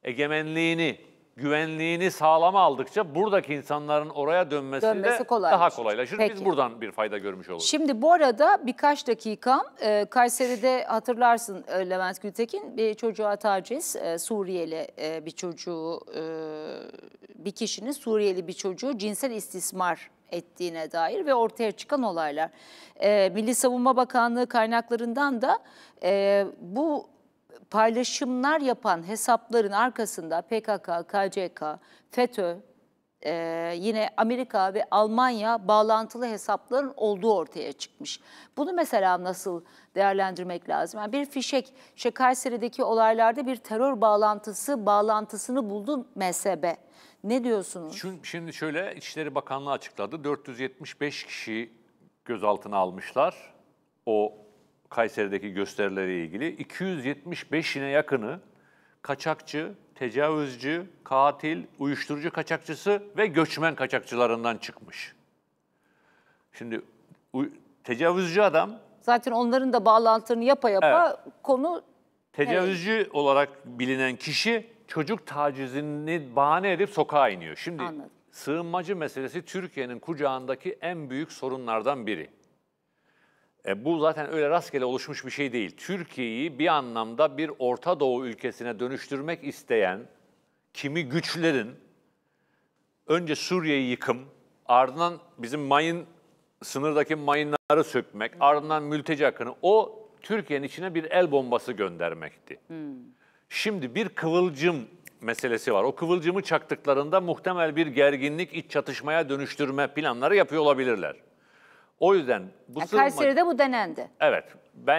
egemenliğini, güvenliğini sağlama aldıkça buradaki insanların oraya dönmesi de daha kolaylaşır. Peki. Biz buradan bir fayda görmüş oluruz. Şimdi bu arada birkaç dakikam Kayseri'de hatırlarsın Levent Gültekin bir çocuğa taciz, Suriyeli bir çocuğu, bir kişinin Suriyeli bir çocuğu cinsel istismar ettiğine dair ve ortaya çıkan olaylar. Milli Savunma Bakanlığı kaynaklarından da bu paylaşımlar yapan hesapların arkasında PKK, KCK, FETÖ, yine Amerika ve Almanya bağlantılı hesapların olduğu ortaya çıkmış. Bunu mesela nasıl değerlendirmek lazım? Yani bir fişek, işte Kayseri'deki olaylarda bir terör bağlantısını buldu MSB. Ne diyorsunuz? Şimdi şöyle, İçişleri Bakanlığı açıkladı. 475 kişi gözaltına almışlar. O Kayseri'deki gösterileriyle ilgili 275'ine yakını kaçakçı, tecavüzcü, katil, uyuşturucu kaçakçısı ve göçmen kaçakçılarından çıkmış. Şimdi tecavüzcü adam... Zaten onların da bağlantını yapa evet, konu... Tecavüzcü olarak bilinen kişi çocuk tacizini bahane edip sokağa iniyor. Şimdi anladım, sığınmacı meselesi Türkiye'nin kucağındaki en büyük sorunlardan biri. Bu zaten öyle rastgele oluşmuş bir şey değil. Türkiye'yi bir anlamda bir Orta Doğu ülkesine dönüştürmek isteyen kimi güçlerin önce Suriye'yi yıkım, ardından bizim sınırdaki mayınları sökmek, ardından mülteci akını, o Türkiye'nin içine bir el bombası göndermekti. Şimdi bir kıvılcım meselesi var. O kıvılcımı çaktıklarında muhtemel bir gerginlik, iç çatışmaya dönüştürme planları yapıyor olabilirler. O yüzden bu Kayseri'de bu denendi. Evet.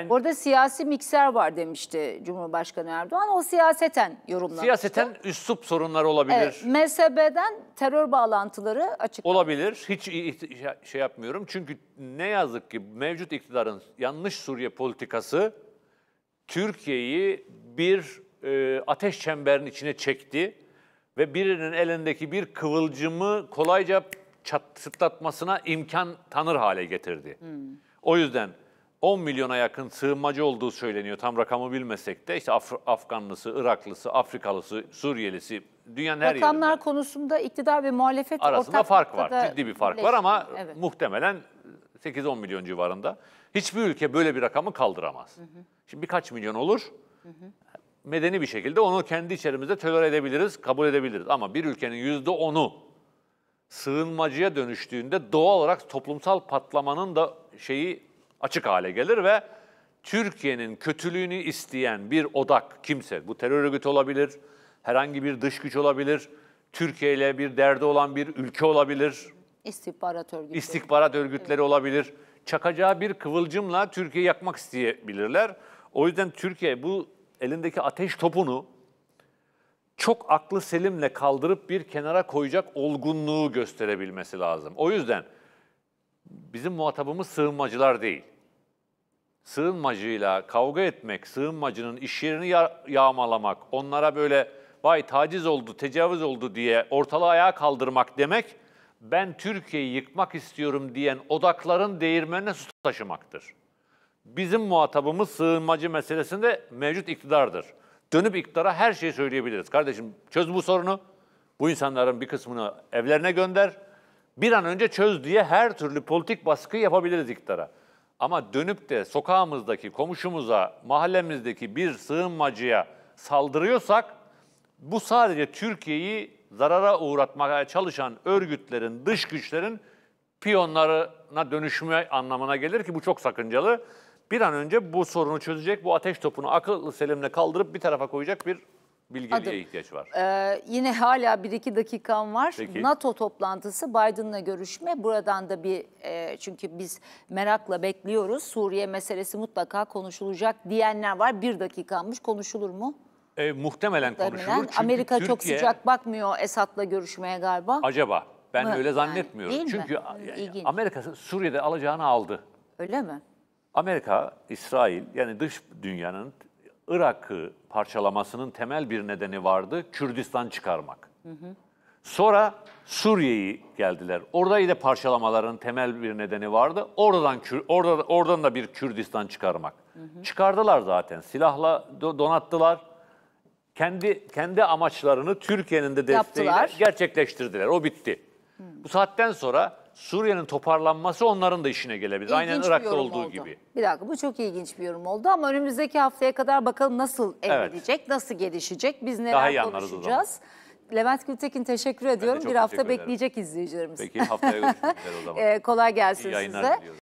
Orada siyasi mikser var demişti Cumhurbaşkanı Erdoğan. O siyaseten yorumlanmıştı. Siyaseten üslup sorunları olabilir. Evet, MSB'den terör bağlantıları açıklandı. Olabilir. Hiç şey yapmıyorum. Çünkü ne yazık ki mevcut iktidarın yanlış Suriye politikası Türkiye'yi bir ateş çemberinin içine çekti ve birinin elindeki bir kıvılcımı kolayca çatlatmasına imkan tanır hale getirdi. O yüzden 10 milyona yakın sığınmacı olduğu söyleniyor. Tam rakamı bilmesek de işte Afganlısı, Iraklısı, Afrikalısı, Suriyelisi, dünyanın her yerinde. Rakamlar konusunda iktidar ve muhalefet arasında fark var. Ciddi bir fark var ama evet, muhtemelen 8-10 milyon civarında. Hiçbir ülke böyle bir rakamı kaldıramaz. Şimdi birkaç milyon olur. Medeni bir şekilde onu kendi içerimizde tolere edebiliriz, kabul edebiliriz. Ama bir ülkenin %10'u sığınmacıya dönüştüğünde doğal olarak toplumsal patlamanın da şeyi açık hale gelir ve Türkiye'nin kötülüğünü isteyen bir odak kimse, bu terör örgütü olabilir, herhangi bir dış güç olabilir, Türkiye ile bir derdi olan bir ülke olabilir, istihbarat örgütleri olabilir, çakacağı bir kıvılcımla Türkiye'yi yakmak isteyebilirler. O yüzden Türkiye bu elindeki ateş topunu çok aklı selimle kaldırıp bir kenara koyacak olgunluğu gösterebilmesi lazım. O yüzden bizim muhatabımız sığınmacılar değil. Sığınmacıyla kavga etmek, sığınmacının iş yerini yağmalamak, onlara böyle vay taciz oldu, tecavüz oldu diye ortalığı ayağa kaldırmak demek, ben Türkiye'yi yıkmak istiyorum diyen odakların değirmenine su taşımaktır. Bizim muhatabımız sığınmacı meselesinde mevcut iktidardır. Dönüp iktidara her şeyi söyleyebiliriz. Kardeşim çöz bu sorunu, bu insanların bir kısmını evlerine gönder, bir an önce çöz diye her türlü politik baskı yapabiliriz iktidara. Ama dönüp de sokağımızdaki, komşumuza, mahallemizdeki bir sığınmacıya saldırıyorsak bu sadece Türkiye'yi zarara uğratmaya çalışan örgütlerin, dış güçlerin piyonlarına dönüşme anlamına gelir ki bu çok sakıncalı. Bir an önce bu sorunu çözecek, bu ateş topunu akıllı selimle kaldırıp bir tarafa koyacak bir bilgeliğe ihtiyaç var. Yine hala 1-2 dakikam var. Peki. NATO toplantısı, Biden'la görüşme. Buradan da bir çünkü biz merakla bekliyoruz. Suriye meselesi mutlaka konuşulacak diyenler var. 1 dakikammış, konuşulur mu? Muhtemelen konuşulur. Çünkü Amerika Türkiye, çok sıcak bakmıyor Esad'la görüşmeye galiba. Acaba? Ben öyle zannetmiyorum. Yani, çünkü Amerika Suriye'de alacağını aldı. Öyle mi? Amerika, İsrail yani dış dünyanın Irak'ı parçalamasının temel bir nedeni vardı. Kürdistan çıkarmak. Hı hı. Sonra Suriye'yi geldiler. Orada yine parçalamaların temel bir nedeni vardı. Oradan da bir Kürdistan çıkarmak. Hı hı. Çıkardılar zaten. Silahla donattılar. Kendi amaçlarını Türkiye'nin de desteğiyle gerçekleştirdiler. O bitti. Hı. Bu saatten sonra Suriye'nin toparlanması onların da işine gelebilir. İlginç aynen Irak'ta olduğu gibi. Bir dakika, bu çok ilginç bir yorum oldu ama önümüzdeki haftaya kadar bakalım nasıl evlenecek, nasıl gelişecek, biz neler konuşacağız. Levent Gültekin teşekkür ediyorum. Bir hafta bekleyecek izleyicilerimiz. Peki, haftaya görüşmek üzere o zaman. Kolay gelsin size.